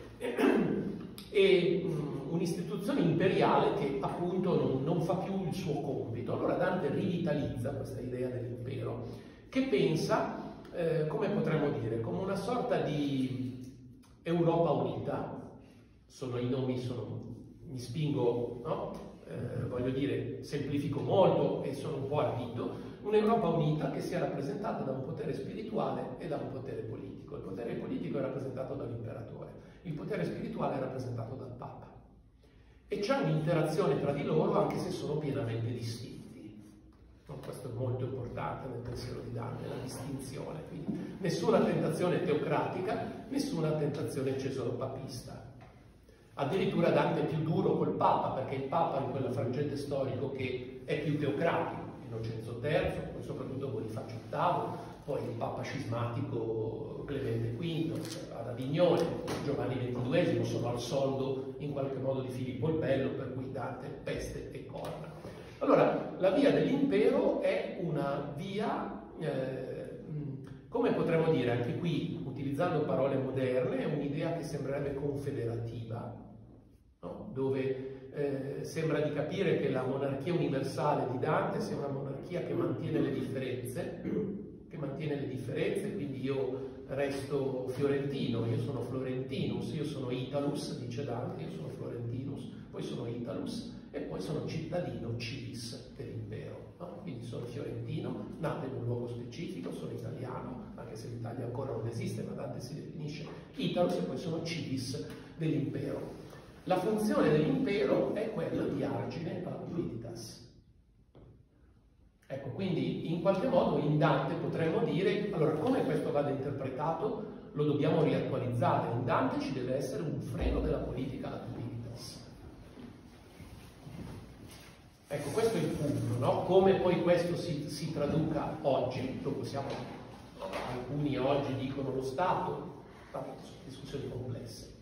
e un'istituzione imperiale che appunto non fa più il suo compito. Allora Dante rivitalizza questa idea dell'impero, che pensa, come potremmo dire, come una sorta di Europa unita. Sono i nomi, mi spingo, no? Voglio dire, semplifico molto e sono un po' ardito. Un'Europa unita che sia rappresentata da un potere spirituale e da un potere politico. Il potere politico è rappresentato dall'imperatore, il potere spirituale è rappresentato dal Papa. E c'è un'interazione tra di loro anche se sono pienamente distinti. Questo è molto importante nel pensiero di Dante, la distinzione. Quindi nessuna tentazione teocratica, nessuna tentazione cesoropapista. Addirittura Dante è più duro col Papa, perché il Papa è quel frangente storico che è più teocratico, Innocenzo III, poi soprattutto Bonifacio VIII, poi il Papa scismatico Clemente V, ad Avignone, Giovanni XXII, sono al soldo in qualche modo di Filippo il Bello, per cui Dante peste e corna. Allora, la via dell'impero è una via, come potremmo dire, anche qui, utilizzando parole moderne, è un'idea che sembrerebbe confederativa, no? Dove sembra di capire che la monarchia universale di Dante sia una monarchia che mantiene le differenze, quindi io resto fiorentino, io sono florentinus, io sono italus, dice Dante, io sono florentinus, poi sono italus e poi sono cittadino civis dell'impero, no? Quindi sono fiorentino, nato in un luogo specifico, sono italiano, anche se l'Italia ancora non esiste, ma Dante si definisce italus e poi sono civis dell'impero. La funzione dell'impero è quella di argine ad validitas. Ecco, quindi in qualche modo in Dante potremmo dire, allora come questo vada interpretato lo dobbiamo riattualizzare, in Dante ci deve essere un freno della politica ad validitas. Ecco, questo è il punto, no? Come poi questo si traduca oggi, lo possiamo, alcuni oggi dicono lo Stato, sono discussioni complesse,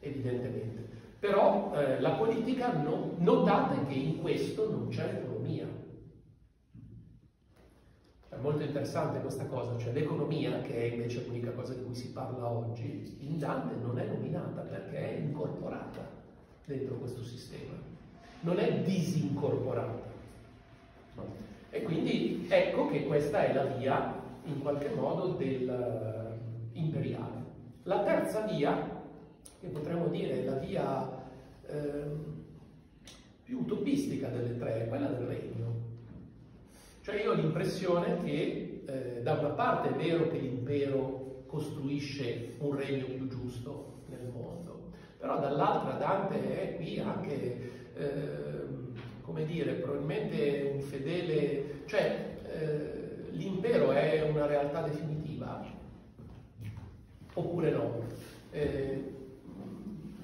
evidentemente. Però la politica, notate che in questo non c'è economia. È molto interessante questa cosa, cioè l'economia, che è invece l'unica cosa di cui si parla oggi, in Dante non è nominata perché è incorporata dentro questo sistema. Non è disincorporata. E quindi ecco che questa è la via, in qualche modo, dell'imperiale. La terza via, che potremmo dire è la via più utopistica delle tre, è quella del regno. Cioè io ho l'impressione che da una parte è vero che l'impero costruisce un regno più giusto nel mondo, però dall'altra Dante è qui anche... come dire, probabilmente un fedele, cioè l'impero è una realtà definitiva oppure no?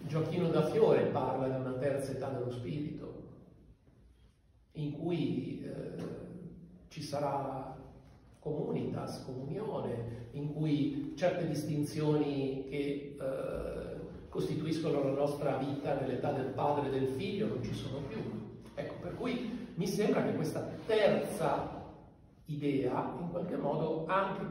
Gioacchino da Fiore parla di una terza età dello spirito in cui ci sarà comunitas, comunione, in cui certe distinzioni che costituiscono la nostra vita nell'età del padre e del figlio, non ci sono più. Ecco, per cui mi sembra che questa terza idea, in qualche modo, anche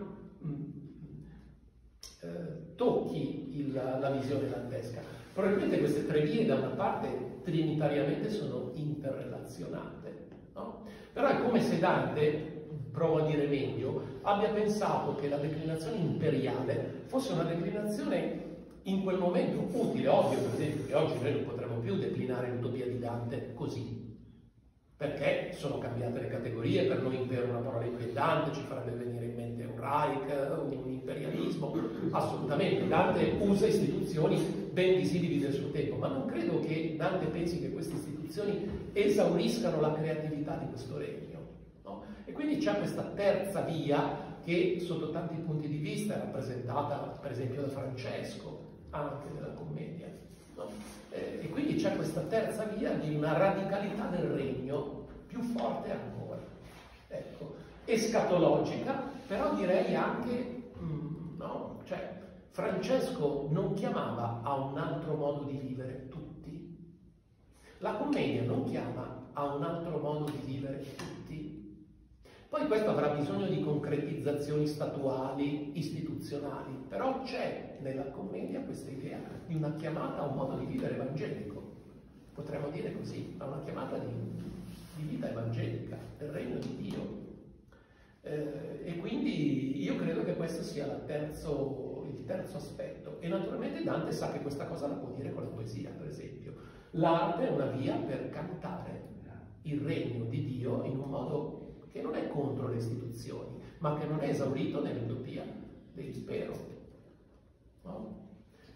tocchi la visione dantesca. Probabilmente queste tre vie, da una parte, trinitariamente sono interrelazionate, no? Però è come se Dante, provo a dire meglio, abbia pensato che la declinazione imperiale fosse una declinazione in quel momento utile, ovvio, per esempio, che oggi noi non potremmo più declinare l'utopia di Dante così, perché sono cambiate le categorie, per noi impero è una parola inquietante, ci farebbe venire in mente un Reich, un imperialismo, assolutamente, Dante usa istituzioni ben visibili del suo tempo, ma non credo che Dante pensi che queste istituzioni esauriscano la creatività di questo regno, no? E quindi c'è questa terza via che sotto tanti punti di vista è rappresentata per esempio da Francesco, anche nella commedia, no? E quindi c'è questa terza via di una radicalità del regno più forte ancora, ecco, escatologica, però direi anche no? Cioè, Francesco non chiamava a un altro modo di vivere tutti, la commedia non chiama a un altro modo di vivere tutti. Poi questo avrà bisogno di concretizzazioni statuali, istituzionali, però c'è nella commedia questa idea di una chiamata a un modo di vivere evangelico, potremmo dire così, ma una chiamata di vita evangelica, del regno di Dio. E quindi io credo che questo sia il terzo aspetto. E naturalmente Dante sa che questa cosa la può dire con la poesia, per esempio. L'arte è una via per cantare il regno di Dio in un modo che non è contro le istituzioni, ma che non è esaurito nell'utopia dell'impero, no?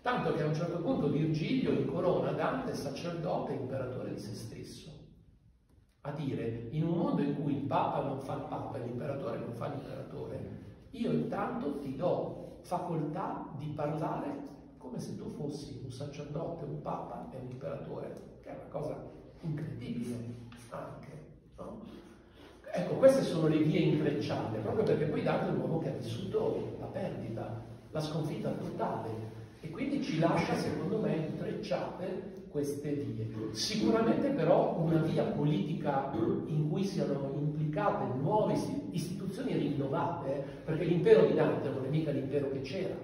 Tanto che a un certo punto Virgilio incorona Dante sacerdote e imperatore di se stesso, a dire, in un mondo in cui il Papa non fa il Papa e l'imperatore non fa l'imperatore, io intanto ti do facoltà di parlare come se tu fossi un sacerdote, un papa e un imperatore, che è una cosa incredibile anche, no? Ecco, queste sono le vie intrecciate, proprio perché poi Dante è un uomo che ha vissuto la perdita, la sconfitta totale, e quindi ci lascia, secondo me, intrecciate queste vie. Sicuramente però una via politica in cui siano implicate nuove istituzioni rinnovate, perché l'impero di Dante non è mica l'impero che c'era.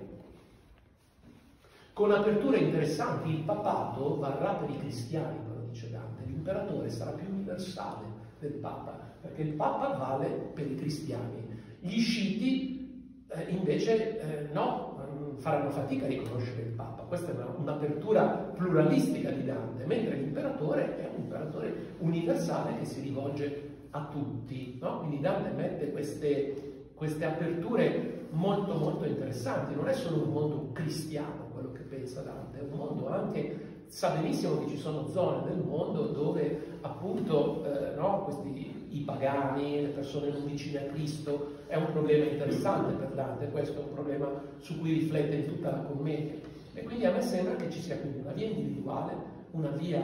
Con aperture interessanti, il papato varrà per i cristiani, come dice Dante, l'imperatore sarà più universale del papa, perché il papa vale per i cristiani. Gli sciiti invece no, faranno fatica a riconoscere il Papa. Questa è un'apertura pluralistica di Dante, mentre l'imperatore è un imperatore universale che si rivolge a tutti, no? Quindi Dante mette queste aperture molto molto interessanti. Non è solo un mondo cristiano quello che pensa Dante, è un mondo anche, sa benissimo che ci sono zone del mondo dove appunto no, i pagani, le persone non vicine a Cristo, è un problema interessante per Dante, questo è un problema su cui riflette in tutta la Commedia. E quindi a me sembra che ci sia quindi una via individuale, una via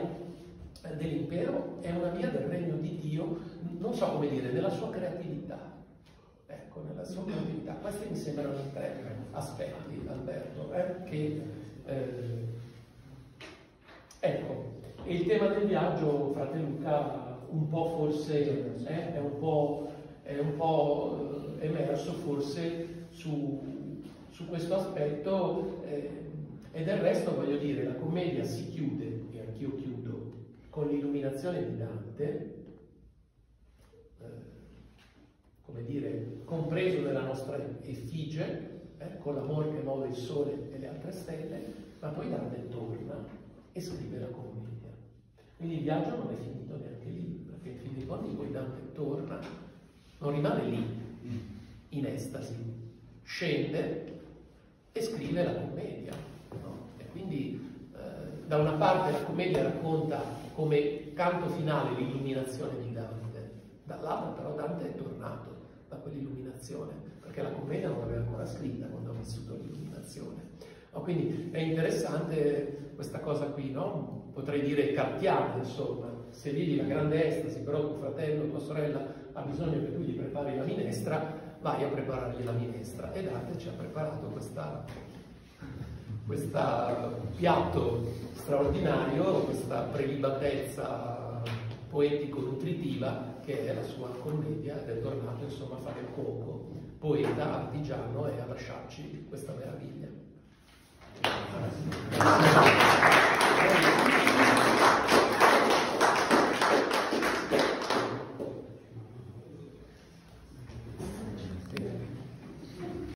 dell'impero e una via del regno di Dio, non so come dire, nella sua creatività. Ecco, nella sua creatività. Questi mi sembrano i tre aspetti, Alberto, che... Ecco, il tema del viaggio, frate Luca, un po' forse è un po' emerso forse su questo aspetto, e del resto voglio dire, la commedia si chiude, e anch'io chiudo, con l'illuminazione di Dante, come dire, compreso nella nostra effigie, con l'amore che muove il sole e le altre stelle, ma poi Dante torna e scrive la commedia. Quindi il viaggio non è finito neanche lì, perché in fin dei conti poi Dante torna, non rimane lì in estasi, scende e scrive la commedia, no? E quindi da una parte la commedia racconta come canto finale l'illuminazione di Dante, dall'altra però Dante è tornato da quell'illuminazione, perché la commedia non l'aveva ancora scritta quando ha vissuto l'illuminazione. Oh, quindi è interessante questa cosa qui, no? Potrei dire cartiana, insomma, se vivi la grande estasi, però tuo fratello, tua sorella ha bisogno che tu gli prepari la minestra, vai a preparargli la minestra. E Dante ci ha preparato questa piatto straordinario, questa prelibatezza poetico-nutritiva che è la sua commedia, ed è tornato insomma a fare il cuoco, poeta, artigiano, e a lasciarci questa meraviglia. Grazie.